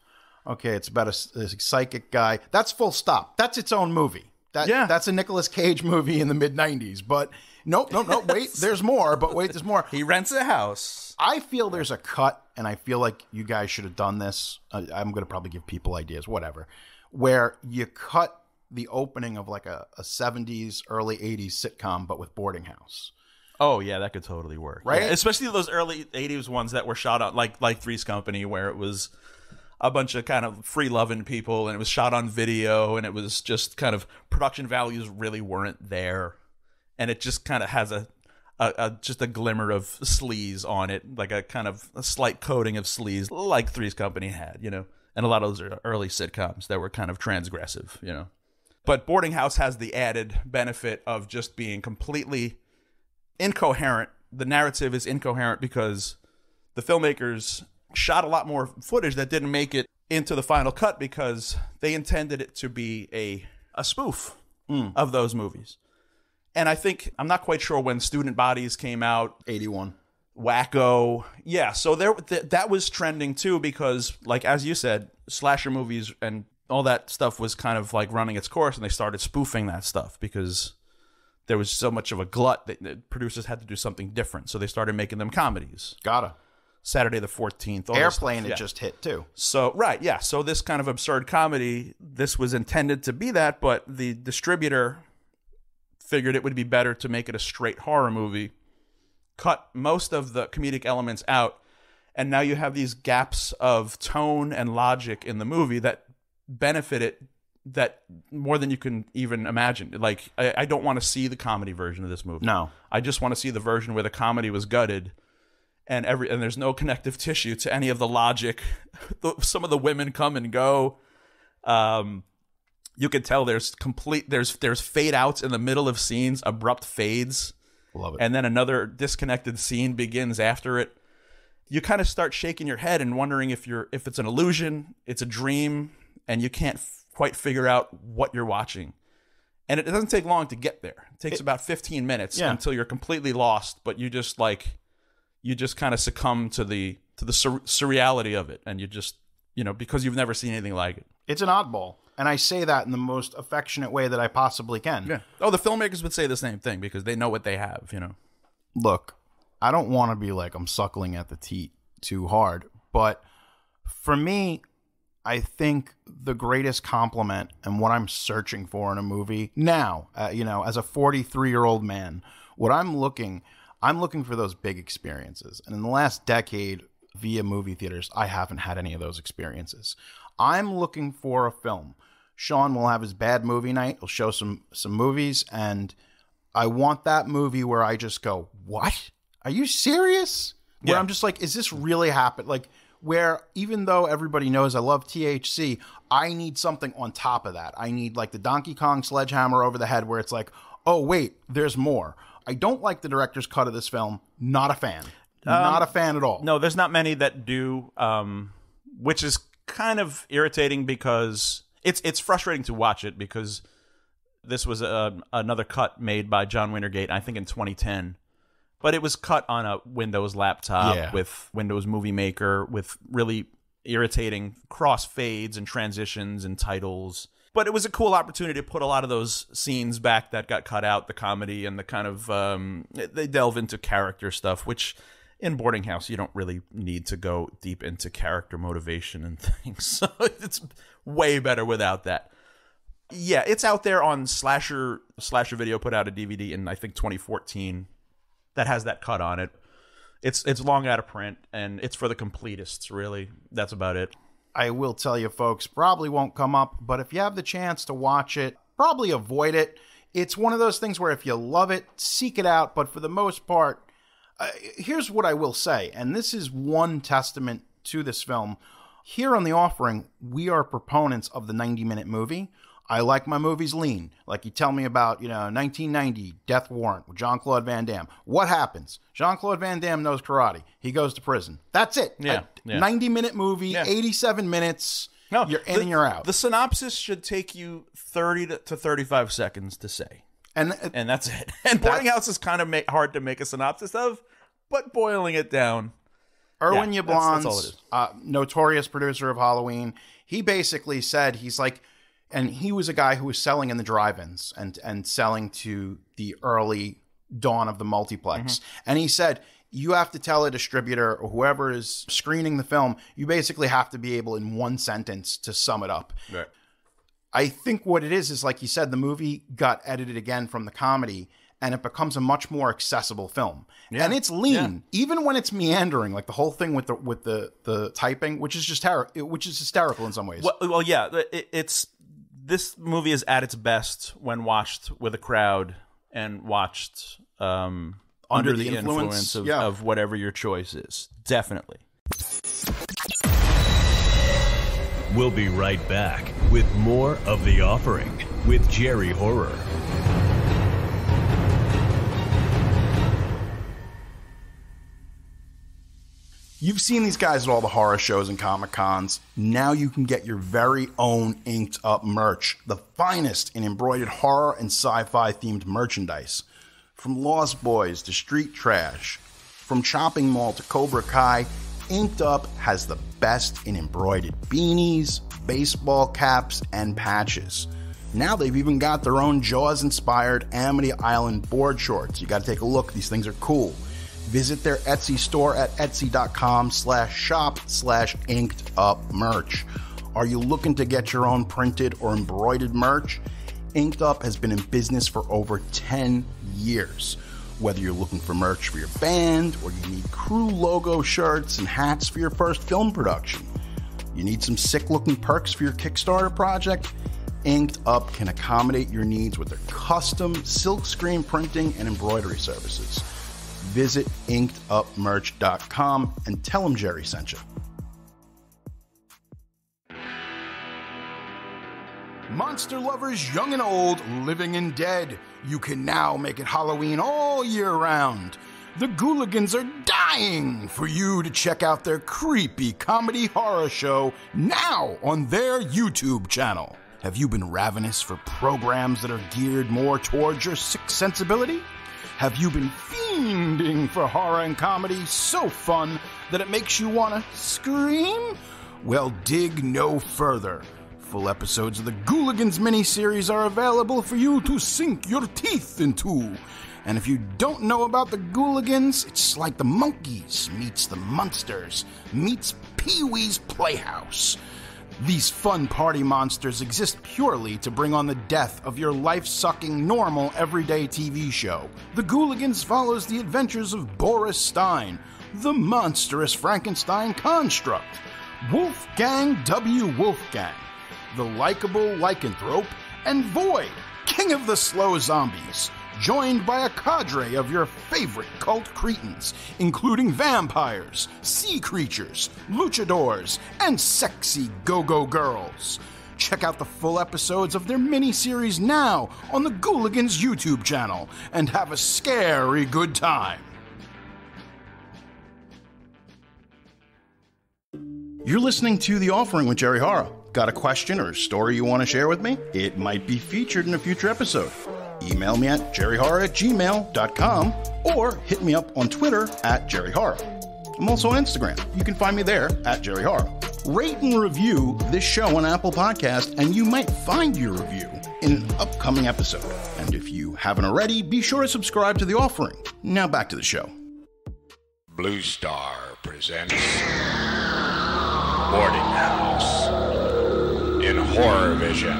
"Okay, it's about a psychic guy." That's full stop. That's its own movie. That's a Nicolas Cage movie in the mid-'90s, but no, wait, there's more, He rents a house. I feel there's a cut, and I feel like you guys should have done this. I'm going to probably give people ideas, whatever, where you cut the opening of like a 70s, early 80s sitcom, but with Boarding House. Oh, yeah, that could totally work. Right? Yeah, especially those early 80s ones that were shot on, like Three's Company, where it was a bunch of kind of free-loving people, and it was shot on video, and it was just kind of production values really weren't there, and it just kind of has just a glimmer of sleaze on it, like a kind of a slight coating of sleaze, like Three's Company had, you know. And a lot of those are early sitcoms that were kind of transgressive, you know. But Boarding House has the added benefit of just being completely incoherent. The narrative is incoherent because the filmmakers shot a lot more footage that didn't make it into the final cut because they intended it to be a spoof of those movies. And I think, I'm not quite sure when Student Bodies came out. 81. Wacko. Yeah, so that was trending too because, like, as you said, slasher movies and all that stuff was kind of like running its course, and they started spoofing that stuff because there was so much of a glut that producers had to do something different. So they started making them comedies. Gotta. Saturday the 14th. Airplane it just hit too. So, right, yeah. So this kind of absurd comedy, this was intended to be that, but the distributor figured it would be better to make it a straight horror movie, cut most of the comedic elements out, and now you have these gaps of tone and logic in the movie that benefit it that more than you can even imagine. Like, I don't want to see the comedy version of this movie. No. I just want to see the version where the comedy was gutted. And there's no connective tissue to any of the logic. Some of the women come and go. You can tell there's fade outs in the middle of scenes, abrupt fades. Love it. And then another disconnected scene begins after it. You kind of start shaking your head and wondering if it's an illusion, it's a dream, and you can't quite figure out what you're watching. And it doesn't take long to get there. It takes about 15 minutes until you're completely lost, but you just like, you just kind of succumb to the surreality of it, and you just, you know, because you've never seen anything like it. It's an oddball, and I say that in the most affectionate way that I possibly can. Yeah. Oh, the filmmakers would say the same thing because they know what they have, you know. Look, I don't want to be like I'm suckling at the teat too hard, but for me, I think the greatest compliment and what I'm searching for in a movie now, you know, as a 43-year-old man, what I'm looking for those big experiences. And in the last decade, via movie theaters, I haven't had any of those experiences. I'm looking for a film. Sean will have his bad movie night. He'll show some movies. And I want that movie where I just go, what? Are you serious? Yeah. Where I'm just like, is this really happened? Like, where even though everybody knows I love THC, I need something on top of that. I need like the Donkey Kong sledgehammer over the head where it's like, oh, wait, there's more. I don't like the director's cut of this film. Not a fan. Not a fan at all. No, there's not many that do, which is kind of irritating because it's frustrating to watch it because this was another cut made by John Wintergate, I think in 2010. But it was cut on a Windows laptop with Windows Movie Maker with really irritating crossfades and transitions and titles. But it was a cool opportunity to put a lot of those scenes back that got cut out, the comedy and the kind of, they delve into character stuff, which in Boarding House, you don't really need to go deep into character motivation and things. So it's way better without that. Yeah, it's out there on Slasher. Slasher Video put out a DVD in, I think, 2014 that has that cut on it. It's long out of print, and it's for the completists, really. That's about it. I will tell you, folks, probably won't come up, but if you have the chance to watch it, probably avoid it. It's one of those things where if you love it, seek it out. But for the most part, here's what I will say, and this is one testament to this film. Here on The Offering, we are proponents of the 90-minute movie. I like my movies lean. Like you tell me about, you know, 1990, Death Warrant with Jean-Claude Van Damme. What happens? Jean-Claude Van Damme knows karate. He goes to prison. That's it. Yeah. 90-minute movie, 87 minutes. No, you're in and you're out. The synopsis should take you 30 to 35 seconds to say. And that's it. And Boarding House is kind of hard to make a synopsis of, but boiling it down. Irwin Yablon's, notorious producer of Halloween, he basically said, he's like, and he was a guy who was selling in the drive-ins and selling to the early dawn of the multiplex. And he said, you have to tell a distributor or whoever is screening the film, you basically have to be able in one sentence to sum it up. Right. I think what it is like you said, the movie got edited again from the comedy, and it becomes a much more accessible film. Yeah. And it's lean, even when it's meandering, like the whole thing with the typing, which is just hysterical in some ways. Well yeah, this movie is at its best when watched with a crowd and watched under the influence of whatever your choice is. Definitely. We'll be right back with more of The Offering with Jerry Horror. You've seen these guys at all the horror shows and Comic-Cons. Now you can get your very own inked up merch, the finest in embroidered horror and sci-fi themed merchandise. From Lost Boys to Street Trash, from Chopping Mall to Cobra Kai, Inked Up has the best in embroidered beanies, baseball caps, and patches. Now they've even got their own Jaws-inspired Amity Island board shorts. You gotta take a look, these things are cool. Visit their Etsy store at etsy.com/shop/inkedupmerch. Are you looking to get your own printed or embroidered merch? Inked Up has been in business for over 10 years. Whether you're looking for merch for your band or you need crew logo shirts and hats for your first film production, you need some sick looking perks for your Kickstarter project, Inked Up can accommodate your needs with their custom silkscreen printing and embroidery services. Visit inkedupmerch.com and tell them Jerry sent you. Monster lovers young and old, living and dead, you can now make it Halloween all year round. The Gooligans are dying for you to check out their creepy comedy horror show now on their YouTube channel. Have you been ravenous for programs that are geared more towards your sick sensibility? Have you been fiending for horror and comedy so fun that it makes you want to scream? Well, dig no further. Full episodes of the Gooligans miniseries are available for you to sink your teeth into. And if you don't know about the Gooligans, it's like the Monkees meets the Munsters meets Pee-wee's Playhouse. These fun party monsters exist purely to bring on the death of your life-sucking, normal, everyday TV show. The Gooligans follows the adventures of Boris Stein, the monstrous Frankenstein construct, Wolfgang W. Wolfgang, the likable lycanthrope, and Void, king of the slow zombies, joined by a cadre of your favorite cult cretins, including vampires, sea creatures, luchadors, and sexy go-go girls. Check out the full episodes of their miniseries now on the Gooligans YouTube channel and have a scary good time. You're listening to The Offering with Jerry Horror. Got a question or a story you want to share with me? It might be featured in a future episode. Email me at jerryhorror@gmail.com or hit me up on Twitter at JerryHorror. I'm also on Instagram. You can find me there at JerryHorror. Rate and review this show on Apple Podcasts, and you might find your review in an upcoming episode. And if you haven't already, be sure to subscribe to The Offering. Now back to the show. Blue Star presents Boarding House in Horror Vision.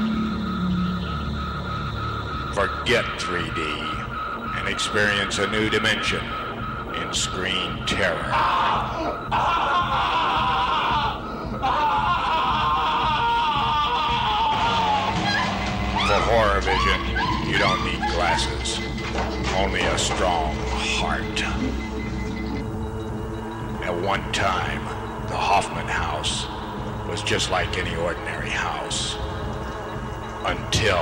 Forget 3D and experience a new dimension in screen terror. For Horror Vision, you don't need glasses, only a strong heart. At one time, the Hoffman house was just like any ordinary house, until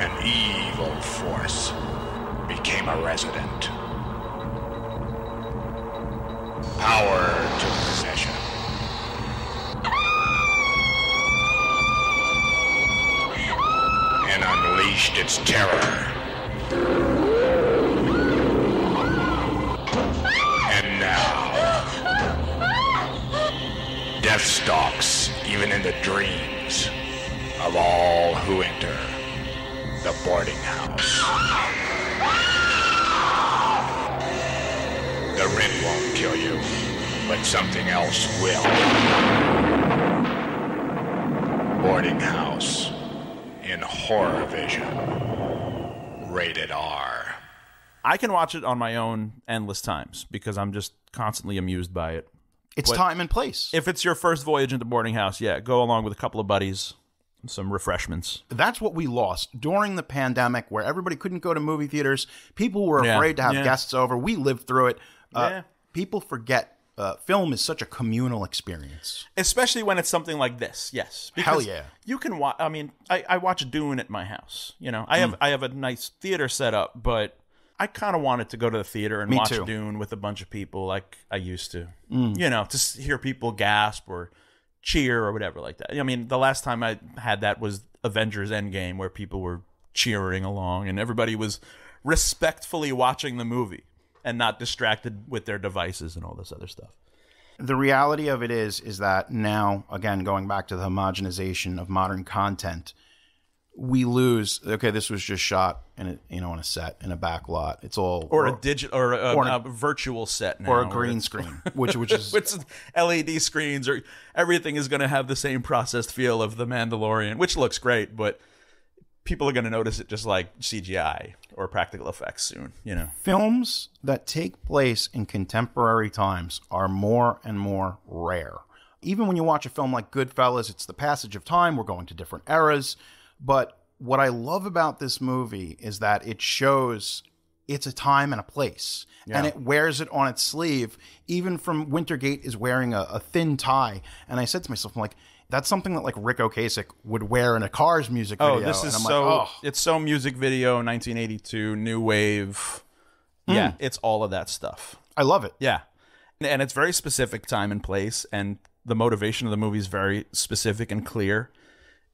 an evil force became a resident. Power to possession. And unleashed its terror. And now, death stalks even in the dreams of all who enter the boarding house. The rent won't kill you, but something else will. Boarding House in Horror Vision. Rated R. I can watch it on my own endless times because I'm just constantly amused by it. It's time and place. If it's your first voyage into boarding house, yeah, go along with a couple of buddies, some refreshments. That's what we lost during the pandemic, where everybody couldn't go to movie theaters. People were afraid to have guests over. We lived through it. People forget film is such a communal experience. Especially when it's something like this, yes. Hell yeah. You can watch, I mean, I watch Dune at my house. You know, I have a nice theater set up, but I kind of wanted to go to the theater and watch Dune with a bunch of people like I used to. You know, to hear people gasp or cheer or whatever like that. I mean, the last time I had that was Avengers Endgame, where people were cheering along and everybody was respectfully watching the movie and not distracted with their devices and all this other stuff. The reality of it is that now, again, going back to the homogenization of modern content, we lose, okay, this was just shot in a, you know, on a set in a back lot. It's all or a virtual set now, or a green screen, which is which LED screens, or everything is going to have the same processed feel of The Mandalorian, which looks great, but people are going to notice it just like CGI or practical effects soon, you know. Films that take place in contemporary times are more and more rare. Even when you watch a film like Goodfellas, it's the passage of time. We're going to different eras. But what I love about this movie is that it shows it's a time and a place. Yeah. And it wears it on its sleeve. Even from Wintergate is wearing a thin tie. And I said to myself, I'm like, that's something that like Rick Ocasek would wear in a Cars music video. Oh, this is it's so music video, 1982, new wave. Yeah, it's all of that stuff. I love it. Yeah. And it's very specific time and place, and the motivation of the movie is very specific and clear.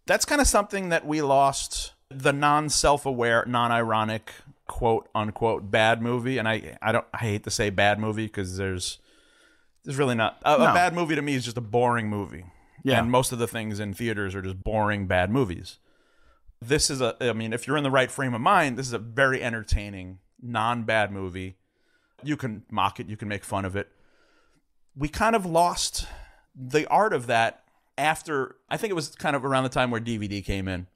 That's kind of something that we lost, the non-self-aware, non-ironic, quote-unquote, bad movie. And I hate to say bad movie because there's really not. A bad movie to me is just a boring movie. Yeah. And most of the things in theaters are just boring, bad movies. This is I mean, if you're in the right frame of mind, this is a very entertaining, non-bad movie. You can mock it. You can make fun of it. We kind of lost the art of that after, I think it was kind of around the time where DVD came in.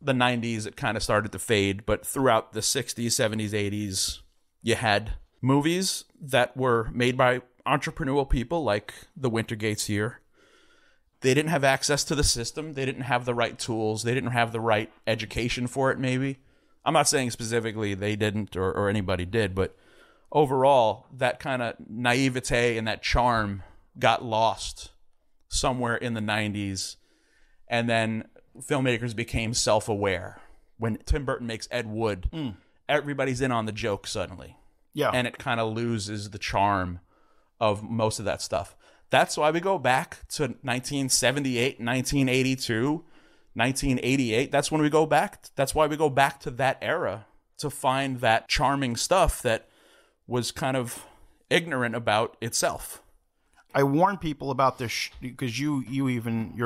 The 90s, it kind of started to fade. But throughout the 60s, 70s, 80s, you had movies that were made by entrepreneurial people like the Wintergates here. They didn't have access to the system. They didn't have the right tools. They didn't have the right education for it, maybe. I'm not saying specifically they didn't or anybody did, but overall, that kind of naivete and that charm got lost somewhere in the 90s. And then filmmakers became self-aware. When Tim Burton makes Ed Wood, everybody's in on the joke suddenly. Yeah. And it kind of loses the charm of most of that stuff. That's why we go back to 1978, 1982, 1988. That's when we go back. That's why we go back to that era to find that charming stuff that was kind of ignorant about itself. I warn people about this because you're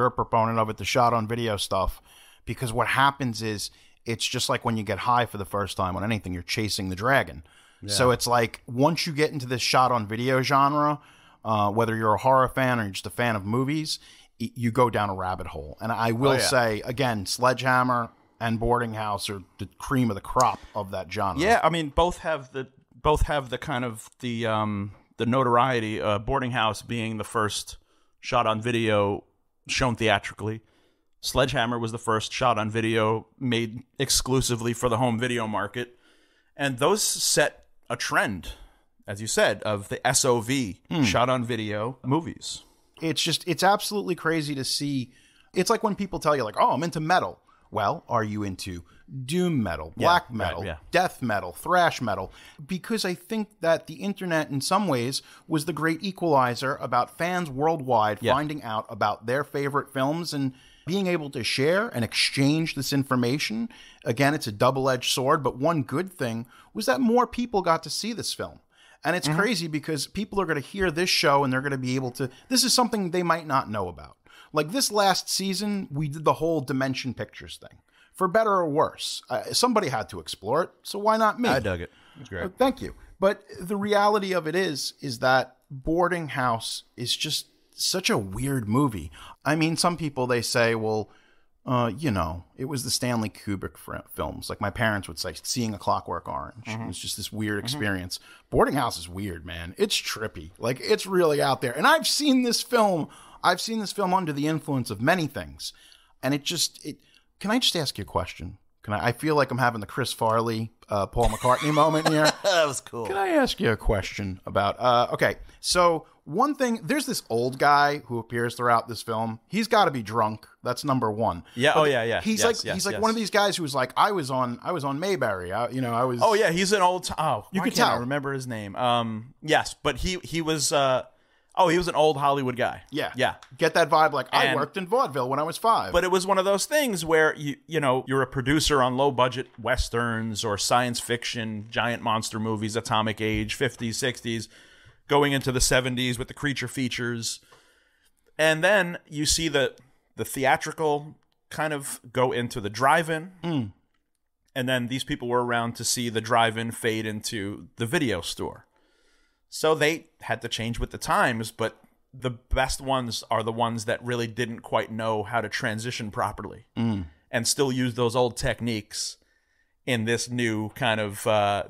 a proponent of it, the shot on video stuff, because what happens is it's just like when you get high for the first time on anything, you're chasing the dragon. Yeah. So it's like once you get into this shot on video genre, whether you're a horror fan or you're just a fan of movies, you go down a rabbit hole. And I will say, again, Sledgehammer and Boarding House are the cream of the crop of that genre. Yeah, I mean, both have the kind of the notoriety, Boarding House being the first shot on video shown theatrically. Sledgehammer was the first shot on video made exclusively for the home video market. And those set a trend, as you said, of the SOV, shot on video movies. It's just, it's absolutely crazy to see. It's like when people tell you, like, oh, I'm into metal. Well, are you into doom metal, black metal, death metal, thrash metal? Because I think that the internet in some ways was the great equalizer about fans worldwide finding out about their favorite films and being able to share and exchange this information. Again, it's a double-edged sword, but one good thing was that more people got to see this film. And it's crazy because people are going to hear this show and they're going to be able to, this is something they might not know about. Like this last season, we did the whole Dimension Pictures thing. For better or worse, somebody had to explore it, so why not me? I dug it. It was great. Thank you. But the reality of it is that Boarding House is just such a weird movie. I mean, some people, they say, well, you know, it was the Stanley Kubrick films. Like my parents would say, seeing A Clockwork Orange. It was just this weird experience. Boarding House is weird, man. It's trippy. Like, it's really out there. And I've seen this film. I've seen this film under the influence of many things. And it just... Can I just ask you a question? Can I feel like I'm having the Chris Farley, Paul McCartney moment here. That was cool. Can I ask you a question about... okay, so one thing... There's this old guy who appears throughout this film. He's got to be drunk. That's number one. Yeah, but He's like one of these guys who was like, I was on Mayberry. I was... Oh, yeah, he's an old... Oh, you could tell. I can't remember his name. Yes, but he was... Oh, he was an old Hollywood guy. Yeah. Yeah. Get that vibe like, I worked in vaudeville when I was 5. But it was one of those things where, you know, you're a producer on low-budget Westerns or science fiction, giant monster movies, Atomic Age, 50s, 60s, going into the 70s with the creature features. And then you see the theatrical kind of go into the drive-in. And then these people were around to see the drive-in fade into the video store. So they had to change with the times, but the best ones are the ones that really didn't quite know how to transition properly and still use those old techniques in this new kind of,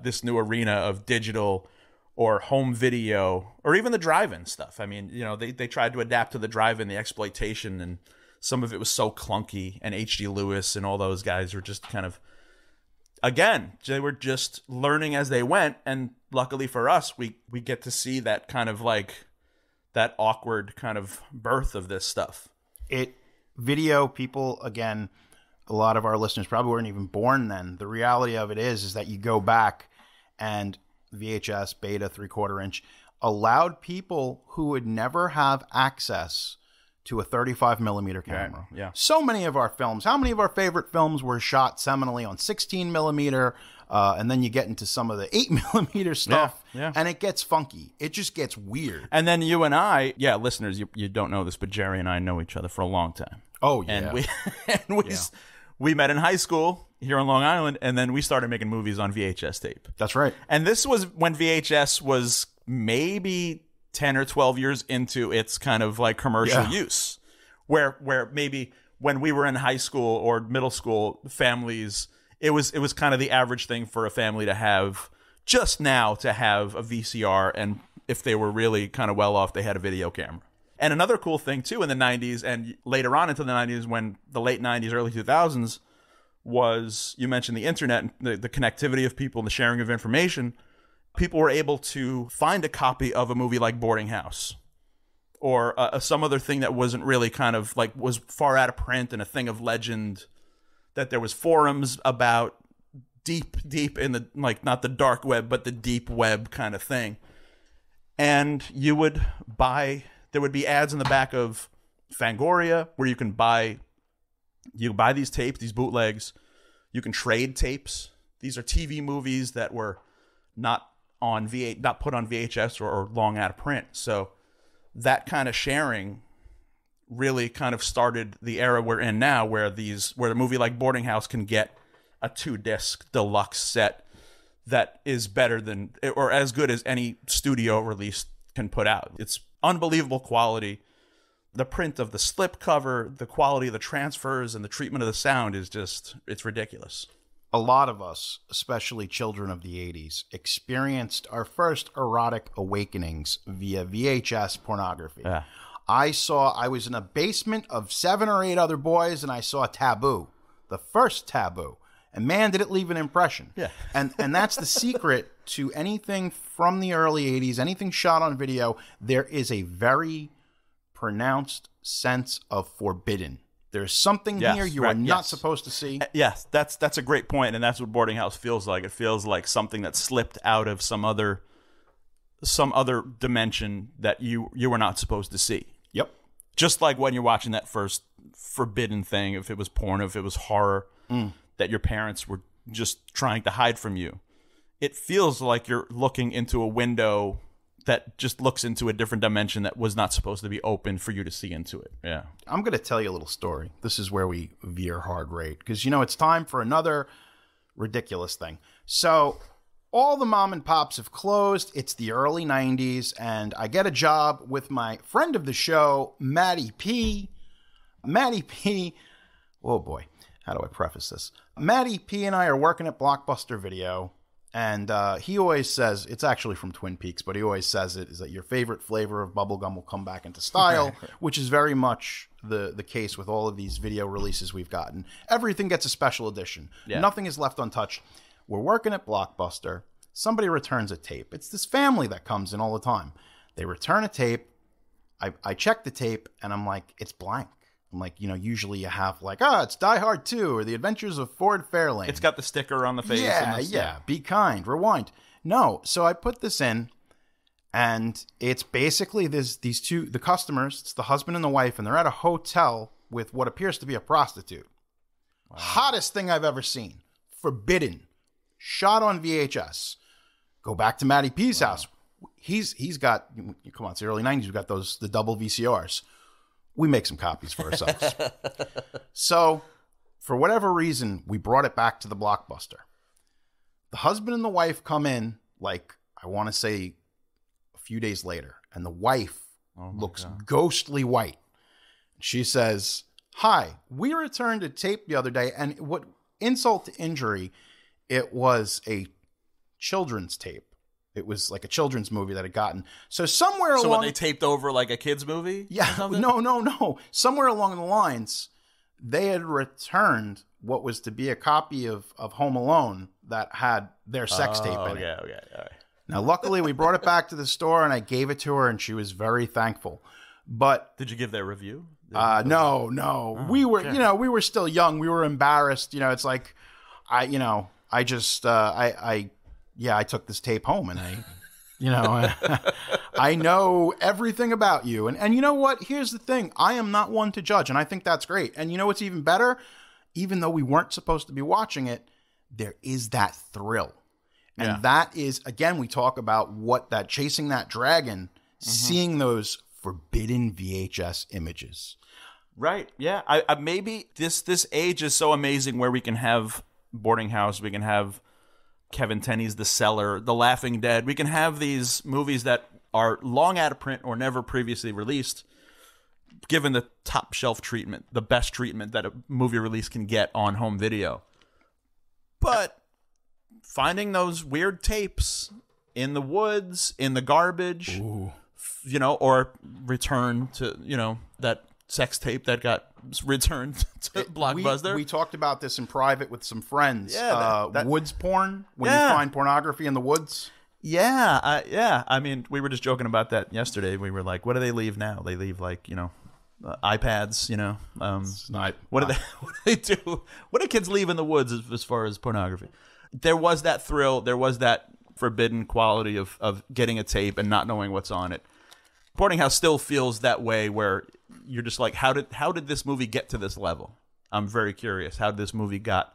this new arena of digital or home video or even the drive-in stuff. I mean, you know, they tried to adapt to the drive-in, the exploitation, and some of it was so clunky, and H.G. Lewis and all those guys were just kind of, again, they were just learning as they went, and luckily for us, we get to see that kind of like that awkward kind of birth of this stuff. Video people, again, a lot of our listeners probably weren't even born then. The reality of it is that you go back and VHS, beta, 3/4 inch allowed people who would never have access to a 35mm camera. Yeah. So many of our films, how many of our favorite films were shot seminally on 16mm, and then you get into some of the 8mm stuff, and it gets funky. It just gets weird. And then you and I, listeners, you don't know this, but Jerry and I know each other for a long time. Oh, yeah. And we met in high school here on Long Island, and then we started making movies on VHS tape. That's right. And this was when VHS was maybe 10 or 12 years into its kind of like commercial use, where maybe when we were in high school or middle school, families, it was kind of the average thing for a family to have just now to have a VCR. And if they were really kind of well off, they had a video camera. And another cool thing too in the 90s and later on into the 90s, when the late 90s, early 2000s was, you mentioned the internet and the connectivity of people and the sharing of information. People were able to find a copy of a movie like Boarding House or some other thing that wasn't really kind of like was far out of print and a thing of legend that there was forums about deep in the, like, not the dark web, but the deep web kind of thing. And you would buy, there would be ads in the back of Fangoria where you can buy, these tapes, these bootlegs, you can trade tapes. These are TV movies that were not put on VHS or long out of print. So that kind of sharing really kind of started the era we're in now, where a movie like Boarding House can get a 2-disc deluxe set that is better than, or as good as, any studio release can put out. It's unbelievable quality. The print of the slip cover, the quality of the transfers, and the treatment of the sound is just, it's ridiculous. A lot of us, especially children of the 80s, experienced our first erotic awakenings via VHS pornography. Yeah. I was in a basement of 7 or 8 other boys, and I saw Taboo, the first Taboo. And man, did it leave an impression. Yeah. And that's the secret to anything from the early 80s, anything shot on video. There is a very pronounced sense of forbidden. There's something here you are not supposed to see. Yes, that's a great point, and that's what Boarding House feels like. It feels like something that slipped out of some other dimension that you were not supposed to see. Yep. Just like when you're watching that first forbidden thing, if it was porn, if it was horror, that your parents were just trying to hide from you. It feels like you're looking into a window that just looks into a different dimension that was not supposed to be open for you to see into it. Yeah. I'm going to tell you a little story. This is where we veer hard right, because, you know, it's time for another ridiculous thing. So all the mom and pops have closed. It's the early 90s, and I get a job with my friend of the show, Maddie P. Maddie P. Oh, boy. How do I preface this? Maddie P. and I are working at Blockbuster Video. And he always says, it's actually from Twin Peaks, but he always says it, is that your favorite flavor of bubblegum will come back into style, which is very much the case with all of these video releases we've gotten. Everything gets a special edition. Yeah. Nothing is left untouched. We're working at Blockbuster. Somebody returns a tape. It's this family that comes in all the time. They return a tape. I check the tape, and I'm like, it's blank. I'm like, you know, usually you have like, oh, it's Die Hard 2 or The Adventures of Ford Fairlane. It's got the sticker on the face. Yeah, yeah. Be kind. Rewind. No. So I put this in, and it's basically these two customers. It's the husband and the wife, and they're at a hotel with what appears to be a prostitute. Wow. Hottest thing I've ever seen. Forbidden. Shot on VHS. Go back to Matty P's house. He's got, come on, it's the early 90s. We've got the double VCRs. We make some copies for ourselves. So for whatever reason, we brought it back to the Blockbuster. The husband and the wife come in, like, I want to say a few days later, and the wife looks ghostly white. She says, hi, we returned a tape the other day, and what insult to injury, it was a children's tape. It was like a children's movie that had gotten. So somewhere along... So when they taped over like a kid's movie? Yeah. No. Somewhere along the lines, they had returned what was to be a copy of Home Alone that had their sex tape in it. Yeah. Now, luckily, we brought it back to the store, and I gave it to her, and she was very thankful. But... Did you give that review? No. Oh, we were, you know, we were still young. We were embarrassed. You know, it's like, I took this tape home, and I, you know, I know everything about you. And you know what? Here's the thing. I am not one to judge, and I think that's great. And you know what's even better? Even though we weren't supposed to be watching it, there is that thrill. And that is, again, we talk about what that chasing that dragon, seeing those forbidden VHS images. Right. Yeah. I maybe this age is so amazing where we can have Boarding House. We can have Kevin Tenney's The Cellar, The Laughing Dead. We can have these movies that are long out of print or never previously released, given the top shelf treatment, the best treatment that a movie release can get on home video. But finding those weird tapes in the woods, in the garbage, you know, or return to, you know, that sex tape that got returned to Blockbuster. We talked about this in private with some friends. Yeah, that woods porn, when you find pornography in the woods. Yeah, I mean, we were just joking about that yesterday. We were like, what do they leave now? They leave, like, you know, iPads, you know. What do they do? What do kids leave in the woods as far as pornography? There was that thrill. There was that forbidden quality of getting a tape and not knowing what's on it. Boarding House still feels that way, where you're just like, how did this movie get to this level? I'm very curious how this movie got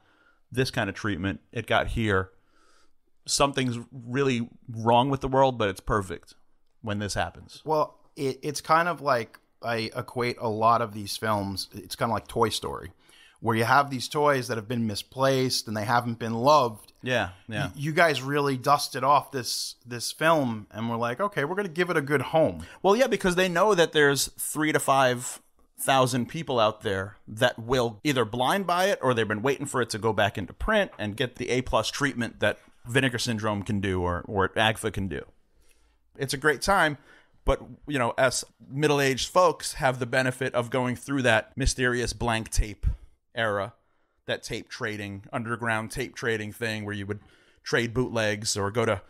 this kind of treatment. It got here. Something's really wrong with the world, but it's perfect when this happens. Well, it's kind of like, I equate a lot of these films, it's kind of like Toy Story, where you have these toys that have been misplaced and they haven't been loved. Yeah, yeah. You guys really dusted off this film, and we're like, okay, we're going to give it a good home. Well, yeah, because they know that there's 3,000 to 5,000 people out there that will either blind buy it, or they've been waiting for it to go back into print and get the A+ treatment that Vinegar Syndrome can do, or AGFA can do. It's a great time. But, you know, as middle-aged folks have the benefit of going through that mysterious blank tape era, that tape trading, underground tape trading thing where you would trade bootlegs or go to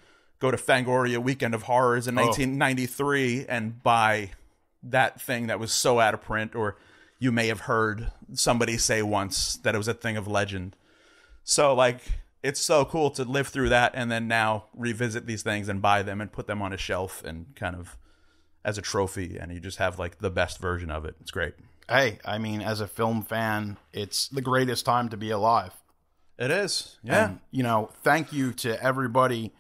Fangoria Weekend of Horrors in 1993 and buy that thing that was so out of print, or you may have heard somebody say once that it was a thing of legend. So, like, it's so cool to live through that and then now revisit these things and buy them and put them on a shelf and kind of as a trophy, and you just have like the best version of it. It's great. Hey, I mean, as a film fan, it's the greatest time to be alive. It is. Yeah. And, you know, thank you to everybody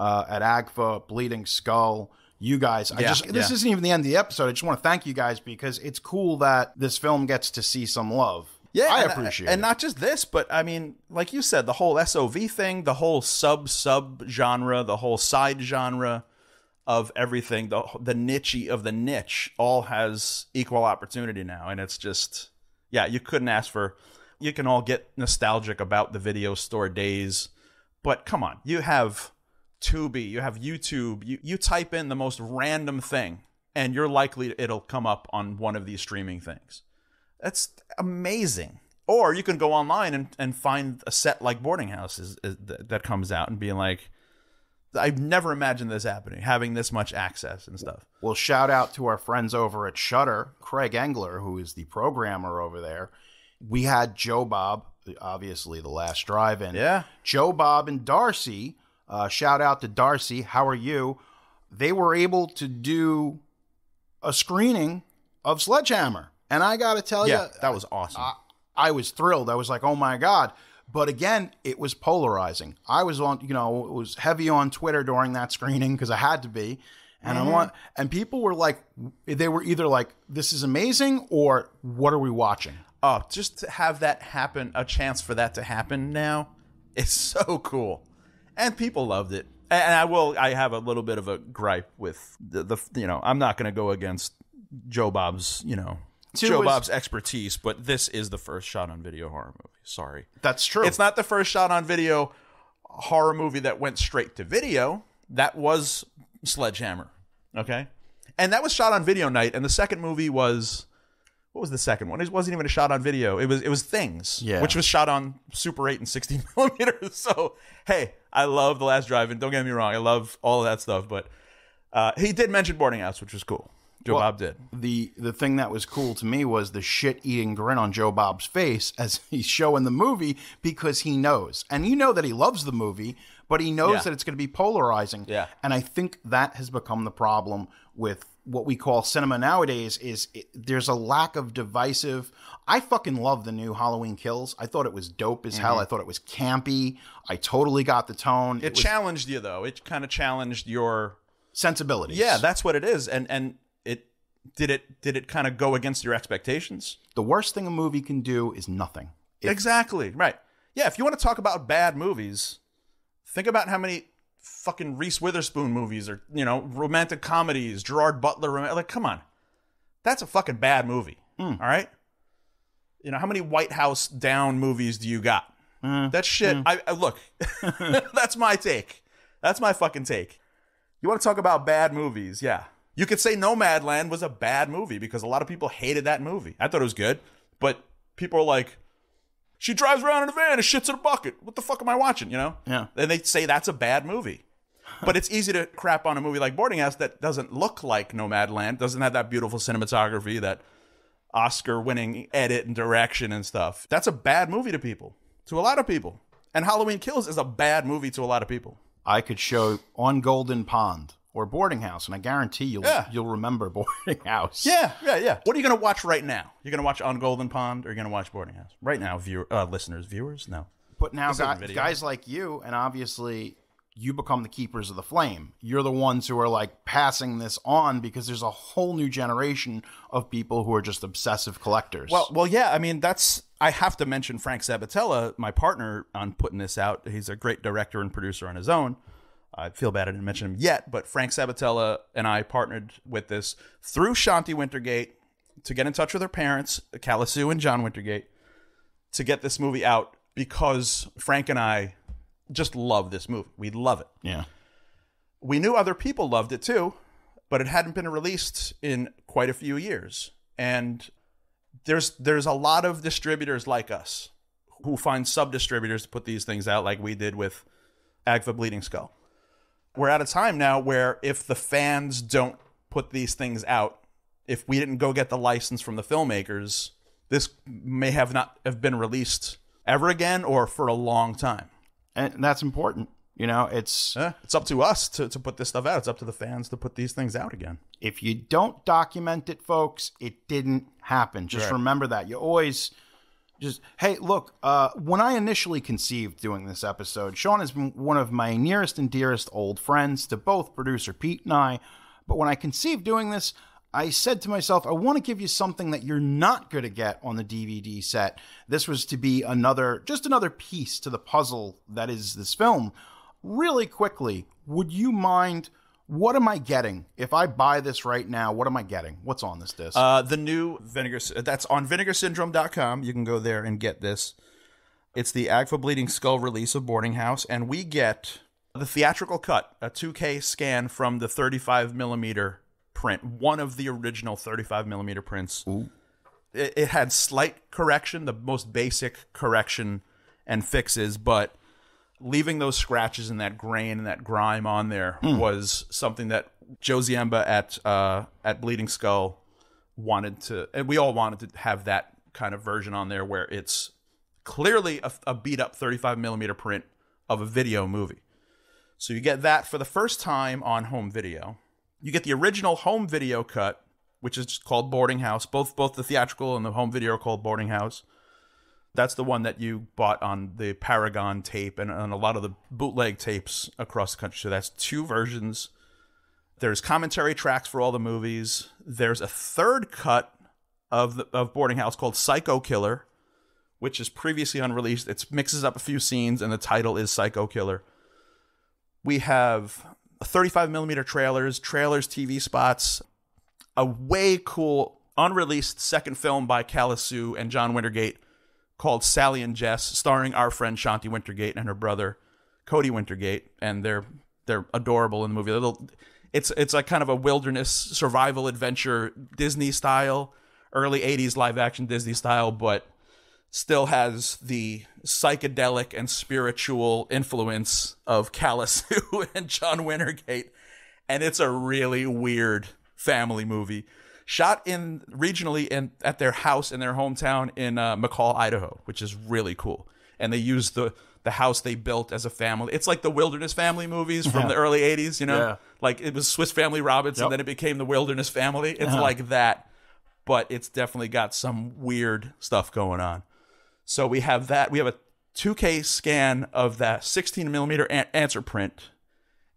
at AGFA, Bleeding Skull, you guys. This isn't even the end of the episode. I just want to thank you guys because it's cool that this film gets to see some love. Yeah, I appreciate it. And not just this, but I mean, like you said, the whole SOV thing, the whole sub genre, the whole side genre of everything, the niche of the niche, all has equal opportunity now. And it's just, yeah, you couldn't ask for. You can all get nostalgic about the video store days, but come on, you have Tubi, you have YouTube, you type in the most random thing and you're likely it'll come up on one of these streaming things. That's amazing. Or you can go online and find a set like Boarding House that comes out and be like, I've never imagined this happening, having this much access and stuff. Well, shout out to our friends over at Shudder, Craig Engler, who is the programmer over there. We had Joe Bob, obviously the last drive-in. Yeah. Joe Bob and Darcy, shout out to Darcy, how are you? They were able to do a screening of Sledgehammer. And I got to tell you, that was awesome. I was thrilled. I was like, oh my God. But again, it was polarizing. I was on, you know, it was heavy on Twitter during that screening because I had to be. And and people were like, they were either like, this is amazing, or what are we watching? Oh, just to have that happen, a chance for that to happen now, is so cool. And people loved it. And I have a little bit of a gripe with the you know, I'm not going to go against Joe Bob's, you know, Joe Bob's expertise, but this is the first shot on video horror movie. Sorry. That's true. It's not the first shot on video horror movie that went straight to video. That was Sledgehammer. Okay. And that was shot on video night. And the second movie was, what was the second one? It wasn't even a shot on video. It was Things, which was shot on Super 8 and 16 millimeters. So, hey, I love The Last Drive-In. Don't get me wrong. I love all of that stuff. But he did mention Boarding House, which was cool. Joe Bob did. The thing that was cool to me was the shit-eating grin on Joe Bob's face as he's showing the movie because he knows. And you know that he loves the movie, but he knows that it's going to be polarizing. Yeah. And I think that has become the problem with what we call cinema nowadays is there's a lack of divisive. I fucking love the new Halloween Kills. I thought it was dope as hell. I thought it was campy. I totally got the tone. It challenged you, though. It kind of challenged your sensibilities. Yeah, that's what it is. And did it kind of go against your expectations? The worst thing a movie can do is nothing. Exactly. Right. Yeah, if you want to talk about bad movies, think about how many fucking Reese Witherspoon movies or, you know, romantic comedies, Gerard Butler, like, come on. That's a fucking bad movie. All right? You know, how many White House Down movies do you got? That shit, I look, that's my take. That's my fucking take. You want to talk about bad movies, yeah. You could say Nomadland was a bad movie because a lot of people hated that movie. I thought it was good, but people are like, she drives around in a van and shits in a bucket. What the fuck am I watching, you know? Yeah. And they say that's a bad movie. But it's easy to crap on a movie like Boarding House that doesn't look like Nomadland, doesn't have that beautiful cinematography, that Oscar-winning edit and direction and stuff. That's a bad movie to people, to a lot of people. And Halloween Kills is a bad movie to a lot of people. I could show On Golden Pond or Boarding House, and I guarantee you'll remember Boarding House. Yeah. What are you going to watch right now? You're going to watch On Golden Pond, or you're going to watch Boarding House? Right now, viewers, no. But now guys like you, and obviously you become the keepers of the flame. You're the ones who are like passing this on, because there's a whole new generation of people who are just obsessive collectors. Well, yeah. I mean, that's, I have to mention Frank Sabatella, my partner on putting this out. He's a great director and producer on his own. I feel bad I didn't mention him yet, but Frank Sabatella and I partnered with this through Shanti Wintergate to get in touch with her parents, Kalassu and John Wintergate, to get this movie out, because Frank and I just love this movie. We love it. Yeah. We knew other people loved it too, but it hadn't been released in quite a few years. And there's a lot of distributors like us who find sub-distributors to put these things out, like we did with AGFA Bleeding Skull. We're at a time now where if the fans don't put these things out, if we didn't go get the license from the filmmakers, this may have not have been released ever again or for a long time. And that's important. You know, it's up to us to put this stuff out. It's up to the fans to put these things out again. If you don't document it, folks, it didn't happen. Just remember that. You always just, hey, look, when I initially conceived doing this episode, Sean has been one of my nearest and dearest old friends to both producer Pete and I. But when I conceived doing this, I said to myself, I want to give you something that you're not going to get on the DVD set. This was to be another, just another piece to the puzzle that is this film. Really quickly, would you mind, what am I getting? If I buy this right now, what am I getting? What's on this disc? The new Vinegar, that's on vinegarsyndrome.com. You can go there and get this. It's the AGFA Bleeding Skull release of Boarding House, and we get the theatrical cut, a 2K scan from the 35mm print, one of the original 35mm prints. Ooh. It had slight correction, the most basic correction and fixes, but leaving those scratches and that grain and that grime on there was something that Joe Ziemba at Bleeding Skull wanted to, and we all wanted to have that kind of version on there where it's clearly a beat up 35mm print of a video movie. So you get that for the first time on home video. You get the original home video cut, which is just called Boarding House. Both the theatrical and the home video are called Boarding House. That's the one that you bought on the Paragon tape and on a lot of the bootleg tapes across the country. So that's two versions. There's commentary tracks for all the movies. There's a third cut of Boarding House called Psycho Killer, which is previously unreleased. It mixes up a few scenes, and the title is Psycho Killer. We have 35mm trailers, TV spots, a way cool unreleased second film by Kalassu and John Wintergate called Sally and Jess, starring our friend Shanti Wintergate and her brother Cody Wintergate, and they're adorable in the movie. It's like kind of a wilderness survival adventure, Disney style, early 80s live action Disney style, but still has the psychedelic and spiritual influence of Kalassu and John Wintergate. And it's a really weird family movie shot in regionally and at their house in their hometown in McCall, Idaho, which is really cool. And they use the house they built as a family. It's like the Wilderness Family movies from the early 80s, you know? Yeah. Like it was Swiss Family Robinson, then it became the Wilderness Family. It's like that, but it's definitely got some weird stuff going on. So we have that. We have a 2K scan of that 16mm answer print.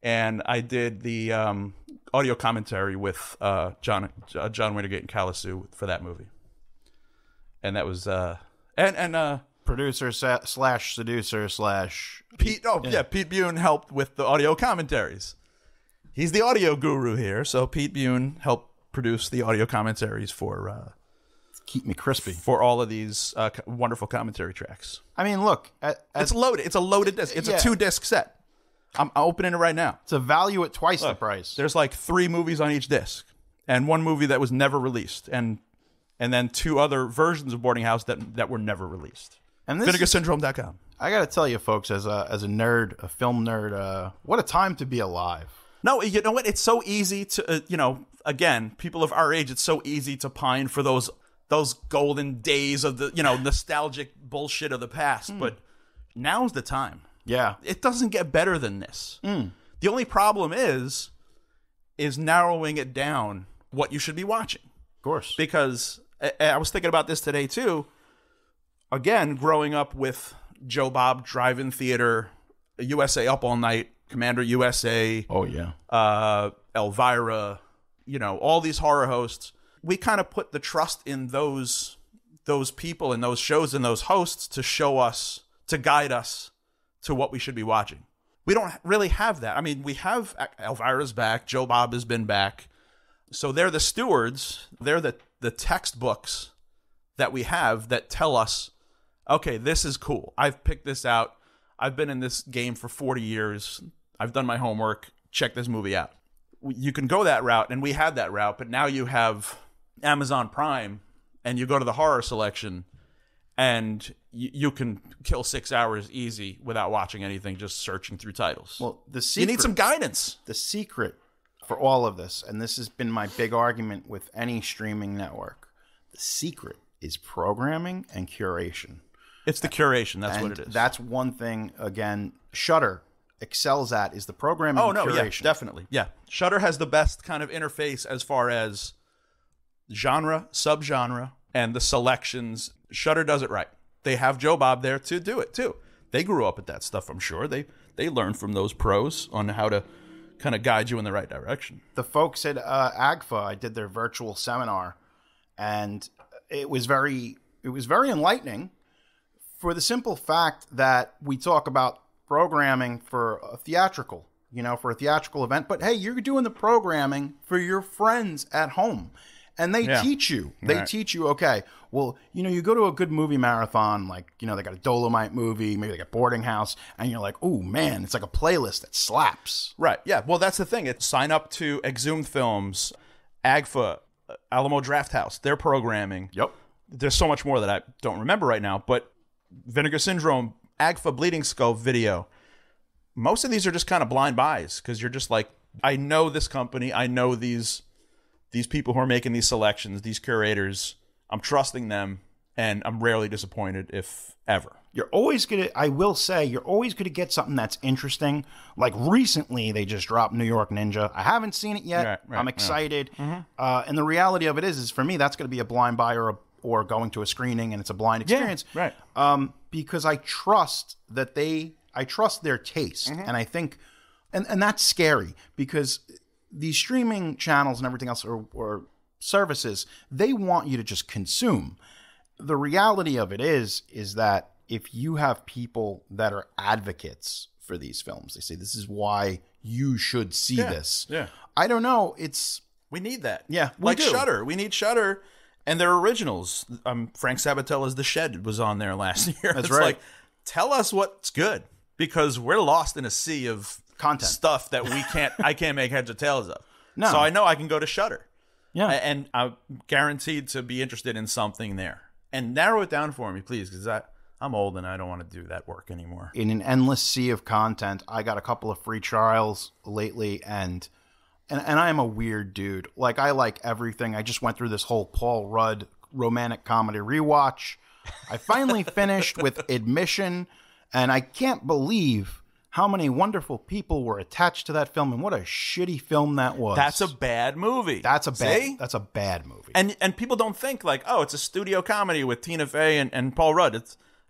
And I did the audio commentary with John Wintergate and Kalassu for that movie. And that was... producer slash seducer slash... Pete. Oh, yeah. Pete Bune helped with the audio commentaries. He's the audio guru here. So Pete Bune helped produce the audio commentaries for... keep me crispy for all of these wonderful commentary tracks. I mean, look, it's loaded. It's a loaded disc. It's a 2-disc set. I'm opening it right now. It's a value at twice the price. There's like 3 movies on each disc, and one movie that was never released, and then 2 other versions of Boarding House that were never released. And VinegarSyndrome.com. I gotta tell you, folks, as a nerd, a film nerd, what a time to be alive. No, you know what? It's so easy to you know, again, people of our age, it's so easy to pine for those golden days of the, you know, nostalgic bullshit of the past. But now's the time. Yeah. It doesn't get better than this. The only problem is narrowing it down what you should be watching. Of course. Because I was thinking about this today too. Again, growing up with Joe Bob drive-in theater, USA Up All Night, Commander USA. Oh, yeah. Elvira, you know, all these horror hosts. We kind of put the trust in those people and those shows and those hosts to show us, to guide us to what we should be watching. We don't really have that. I mean, we have Elvira's back. Joe Bob has been back. So they're the stewards. They're the textbooks that we have that tell us, okay, this is cool. I've picked this out. I've been in this game for 40 years. I've done my homework. Check this movie out. You can go that route, and we had that route, but now you have Amazon Prime, and you go to the horror selection, and you can kill 6 hours easy without watching anything, just searching through titles. Well, the secret, you need some guidance. The secret for all of this, and this has been my big argument with any streaming network, the secret is programming and curation. It's the curation. That's what it is. That's one thing, again, Shudder excels at is the programming and curation. Oh, no, yeah, definitely. Yeah. Shudder has the best kind of interface as far as genre, subgenre, and the selections. Shudder does it right. They have Joe Bob there to do it, too. They grew up at that stuff, I'm sure. They learned from those pros on how to kind of guide you in the right direction. The folks at AGFA, I did their virtual seminar, and it was very enlightening for the simple fact that we talk about programming for a theatrical, you know, for a theatrical event. But, hey, you're doing the programming for your friends at home. And they teach you. They teach you, okay, well, you know, you go to a good movie marathon, like, you know, they got a Dolomite movie, maybe they got Boarding House, and you're like, oh, man, it's like a playlist that slaps. Right, yeah. Well, that's the thing. It's sign up to Exhumed Films, AGFA, Alamo Drafthouse, their programming. Yep. There's so much more that I don't remember right now, but Vinegar Syndrome, AGFA, Bleeding Skull video. Most of these are just kind of blind buys because you're just like, I know this company, I know these people who are making these selections, these curators, I'm trusting them, and I'm rarely disappointed, if ever. You're always going to, I will say, you're always going to get something that's interesting. Like recently, they just dropped New York Ninja. I haven't seen it yet. Right, I'm excited. Right. Mm-hmm. And the reality of it is for me, that's going to be a blind buy or, going to a screening, and it's a blind experience. Yeah, right. Because I trust that I trust their taste. Mm-hmm. And I think, and that's scary because these streaming channels and everything else or services, they want you to just consume. The reality of it is that if you have people that are advocates for these films, they say, this is why you should see this. Yeah. I don't know. We need that. Yeah. Like Shudder. We need Shudder and their originals. Frank Sabatella's The Shed was on there last year. That's right. Like, tell us what's good because we're lost in a sea of content stuff that we can't I can't make heads or tails of. No. So I know I can go to Shudder. Yeah. And I'm guaranteed to be interested in something there. And narrow it down for me, please, because I'm old and I don't want to do that work anymore. In an endless sea of content, I got a couple of free trials lately, and I am a weird dude. Like, I like everything. I just went through this whole Paul Rudd romantic comedy rewatch. I finally finished with Admission, and I can't believe how many wonderful people were attached to that film, and what a shitty film that was. That's a bad movie. That's a bad movie. And people don't think like, oh, it's a studio comedy with Tina Fey and Paul Rudd.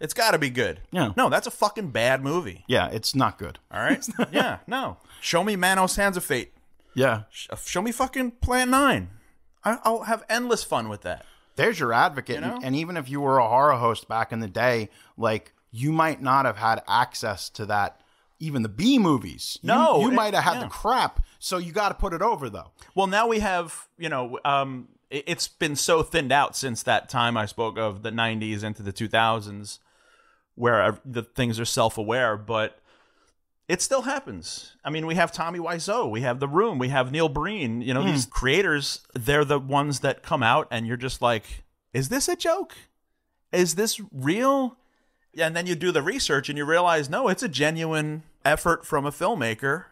It's got to be good. Yeah. No, that's a fucking bad movie. Yeah, it's not good. All right. Yeah, no. Show me Manos, Hands of Fate. Yeah. Show me fucking Plan 9. I'll have endless fun with that. There's your advocate, you know? And even if you were a horror host back in the day, like you might not have had access to that. Even the B movies. No. You might have had the crap, so you got to put it over, though. Well, now we have, you know, it's been so thinned out since that time I spoke of, the 90s into the 2000s, where the things are self-aware, but it still happens. I mean, we have Tommy Wiseau. We have The Room. We have Neil Breen. You know, these creators, they're the ones that come out, and you're just like, is this a joke? Is this real? And then you do the research, and you realize, no, it's a genuine effort from a filmmaker,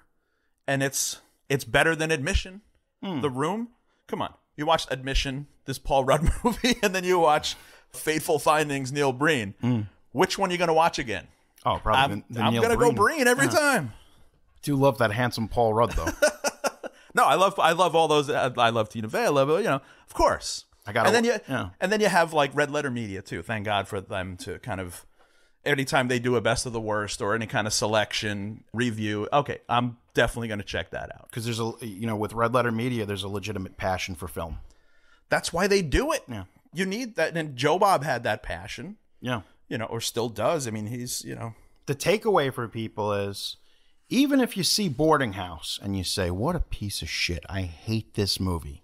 and it's better than Admission. The Room, come on, you watch Admission, this Paul Rudd movie, and then you watch Fateful Findings, Neil Breen. Which one are you going to watch again? Oh, probably I'm going to go Breen every time. I do love that handsome Paul Rudd though. No, I love all those. I love Tina Fey. I love, you know, of course. And then you have like Red Letter Media too. Thank God for them to kind of anytime they do a best of the worst or any kind of selection review, okay, I'm definitely going to check that out. Because there's a, you know, with Red Letter Media, there's a legitimate passion for film. That's why they do it. Yeah. You need that. And Joe Bob had that passion. Yeah. You know, or still does. I mean, he's, you know. The takeaway for people is, even if you see Boarding House and you say, what a piece of shit, I hate this movie,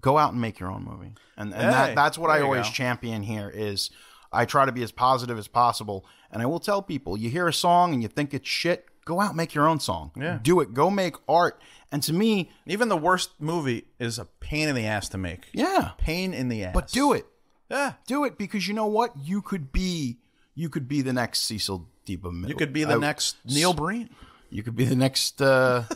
go out and make your own movie. And hey, that's what I always champion here is I try to be as positive as possible. And I will tell people, you hear a song and you think it's shit, go out and make your own song. Yeah. Do it. Go make art. And to me, even the worst movie is a pain in the ass to make. Yeah. Pain in the ass. But do it. Yeah. Do it, because you know what? You could be the next Cecil DeMille. You could be the next Neil Breen. You could be the next John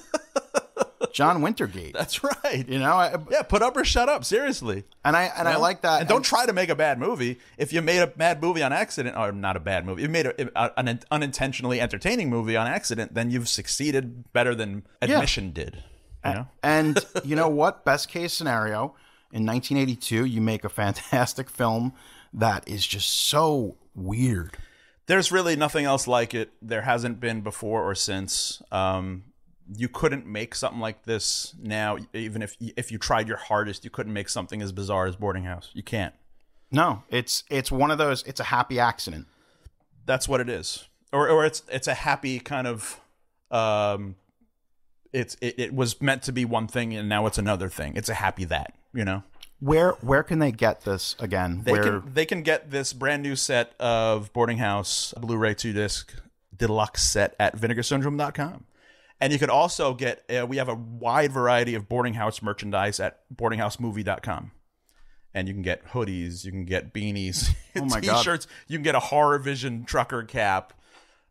Wintergate. That's right. You know, yeah, put up or shut up, seriously. And I like that. And don't try to make a bad movie. If you made a bad movie on accident, or not a bad movie, you made an unintentionally entertaining movie on accident, then you've succeeded better than admission did. You know? And you know what? Best case scenario, in 1982, you make a fantastic film that is just so weird. There's really nothing else like it. There hasn't been before or since. You couldn't make something like this now. Even if you tried your hardest, you couldn't make something as bizarre as Boarding House. You can't. No, it's one of those. It's a happy accident. That's what it is. Or it's a happy kind of. It was meant to be one thing, and now it's another thing. It's a happy that, you know. Where can they get this again? They can get this brand new set of Boarding House Blu-ray 2-disc deluxe set at vinegarsyndrome.com. And you could also get, we have a wide variety of Boarding House merchandise at boardinghousemovie.com. And you can get hoodies, you can get beanies, oh my t-shirts, you can get a Horror Vision trucker cap.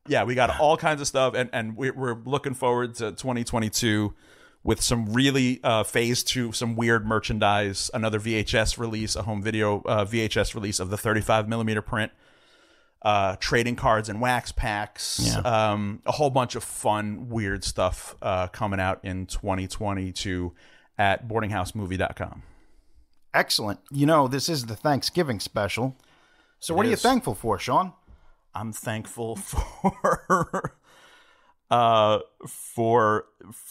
Yeah, we got all kinds of stuff. And we're looking forward to 2022 with some really phase 2, some weird merchandise, another VHS release, a home video VHS release of the 35mm print. Trading cards and wax packs, a whole bunch of fun, weird stuff coming out in 2022 at boardinghousemovie.com. Excellent. You know, this is the Thanksgiving special. So what are you thankful for, Sean? I'm thankful for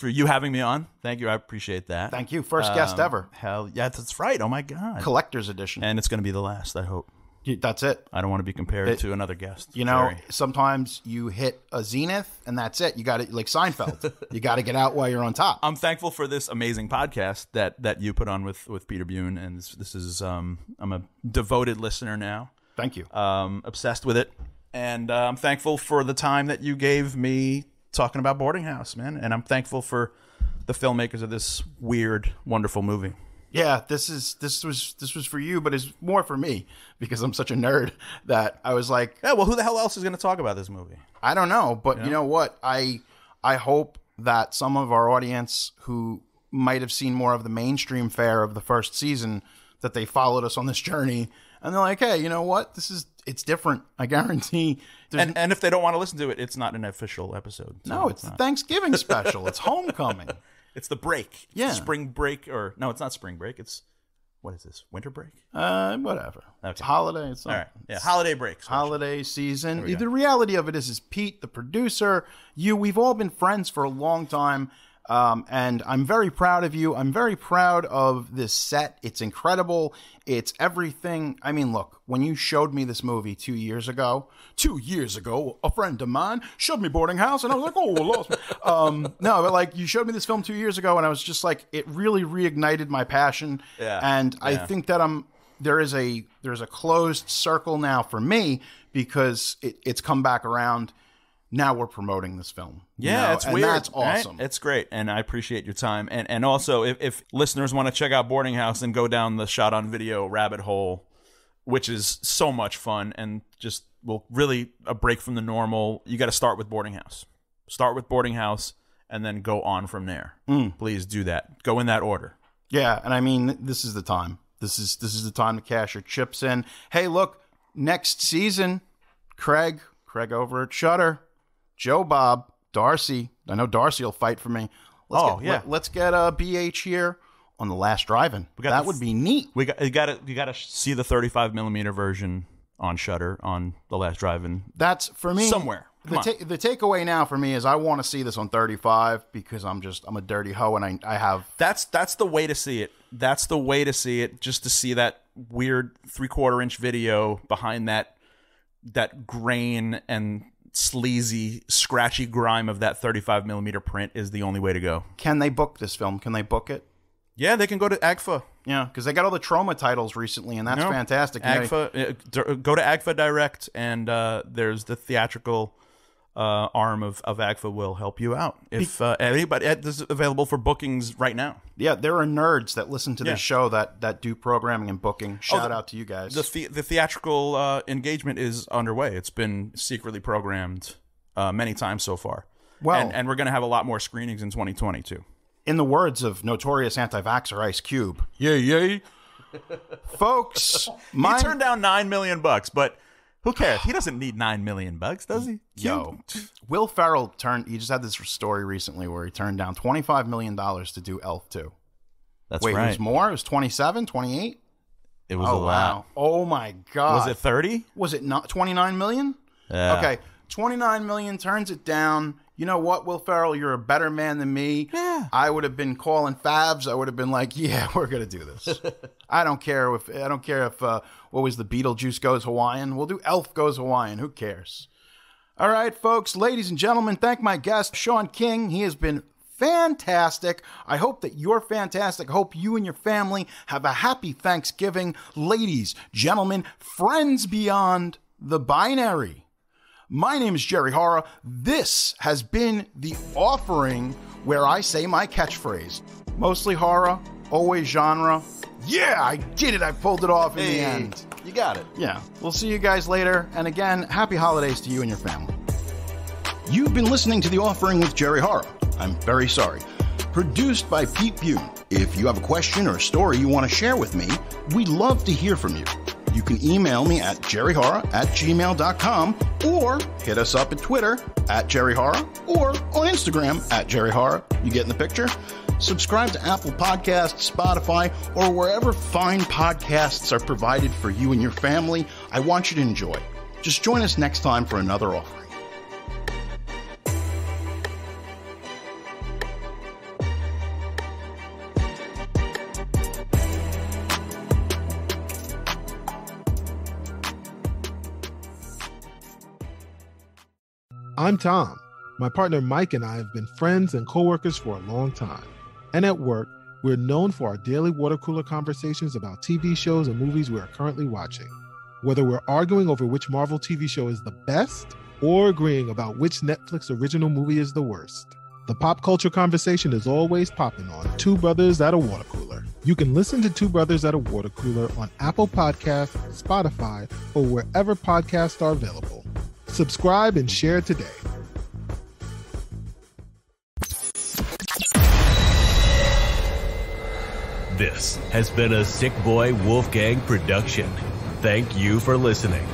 you having me on. Thank you. I appreciate that. Thank you. First guest ever. Hell yeah, that's right. Oh my God. Collector's edition. And it's going to be the last, I hope. That's it. I don't want to be compared to another guest. You know, sometimes you hit a zenith and that's it. You got it, like Seinfeld. You got to get out while you're on top. I'm thankful for this amazing podcast that you put on with Peter Bune, and this is I'm a devoted listener now. Thank you. Obsessed with it, and I'm thankful for the time that you gave me talking about Boarding House, man. And I'm thankful for the filmmakers of this weird, wonderful movie. Yeah, this was for you, but it's more for me because I'm such a nerd that I was like, yeah, well, who the hell else is going to talk about this movie? I don't know, but you know what? I hope that some of our audience who might have seen more of the mainstream fare of the first season, that they followed us on this journey and they're like, hey, you know what? It's different. I guarantee. And if they don't want to listen to it, it's not an official episode. So no, it's the Thanksgiving special. It's homecoming. It's the break. Yeah. Spring break, or no, it's not spring break. It's, what is this? Winter break? Whatever. Okay. It's holiday. It's all right. Yeah. Holiday breaks. Holiday season. The reality of it is Pete, the producer, we've all been friends for a long time. And I'm very proud of you. I'm very proud of this set. It's incredible. It's everything. I mean, look, when you showed me this movie 2 years ago, a friend of mine showed me Boarding House and I was like, oh, I lost me. No, but like you showed me this film 2 years ago and I was just like, it really reignited my passion. Yeah, and I think that there's a closed circle now for me because it's come back around. Now we're promoting this film. Yeah, it's weird. That's awesome. Right? It's great, and I appreciate your time. And also, if listeners want to check out Boarding House and go down the shot on video rabbit hole, which is so much fun and just really a break from the normal, you got to start with Boarding House. Start with Boarding House and then go on from there. Please do that. Go in that order. Yeah, and I mean, this is the time. This is the time to cash your chips in. Hey, look, next season, Craig over at Shudder, Joe Bob, Darcy. I know Darcy will fight for me. Let's get a BH here on the Last Drive-In. That would be neat. You got to see the 35mm version on Shudder on the last drive-in. That's for me somewhere. The takeaway now for me is I want to see this on 35 because I'm a dirty hoe and I have. That's the way to see it. That's the way to see it. Just to see that weird 3/4 inch video behind that grain and sleazy, scratchy grime of that 35 millimeter print is the only way to go. Can they book this film? Can they book it? Yeah, they can go to AGFA. Yeah, because they got all the trauma titles recently, and that's fantastic. AGFA, go to AGFA Direct, and there's the theatrical arm of AGFA will help you out. If anybody, this is available for bookings right now. Yeah, there are nerds that listen to this show that do programming and booking. Shout out to you guys. The theatrical engagement is underway. It's been secretly programmed many times so far. Well, and we're going to have a lot more screenings in 2020 too. In the words of notorious anti-vaxxer Ice Cube, yay, yay. Folks, he turned down $9 million bucks, but who cares? He doesn't need $9 million bucks, does he? Yo, Will Ferrell he just had this story recently where he turned down $25 million to do Elf 2. That's right. Wait, it was more? It was 27, 28? It was a lot. Oh, my God. Was it 30? Was it not 29 million? Yeah. Okay, 29 million, turns it down. You know what, Will Ferrell, you're a better man than me. Yeah. I would have been calling Fabs. I would have been like, yeah, we're going to do this. I don't care if what was the Beetlejuice goes Hawaiian. We'll do Elf goes Hawaiian. Who cares? All right, folks, ladies and gentlemen, thank my guest, Sean King. He has been fantastic. I hope that you're fantastic. I hope you and your family have a happy Thanksgiving. Ladies, gentlemen, friends beyond the binary. My name is Jerry Horror. This has been The Offering, where I say my catchphrase. Mostly horror, always genre. Yeah, I did it. I pulled it off in the end. You got it. Yeah. We'll see you guys later. And again, happy holidays to you and your family. You've been listening to The Offering with Jerry Horror. I'm very sorry. Produced by Pete Bune. If you have a question or a story you want to share with me, we'd love to hear from you. You can email me at jerryhorror@gmail.com or hit us up at Twitter @JerryHorror or on Instagram @JerryHorror. You getting the picture? Subscribe to Apple Podcasts, Spotify, or wherever fine podcasts are provided for you and your family. I want you to enjoy. Just join us next time for another offering. I'm Tom. My partner Mike and I have been friends and coworkers for a long time. And at work, we're known for our daily water cooler conversations about TV shows and movies we are currently watching. Whether we're arguing over which Marvel TV show is the best or agreeing about which Netflix original movie is the worst, the pop culture conversation is always popping on Two Brothers at a Water Cooler. You can listen to Two Brothers at a Water Cooler on Apple Podcasts, Spotify, or wherever podcasts are available. Subscribe and share today. This has been a Sick Boy Wolfgang production. Thank you for listening.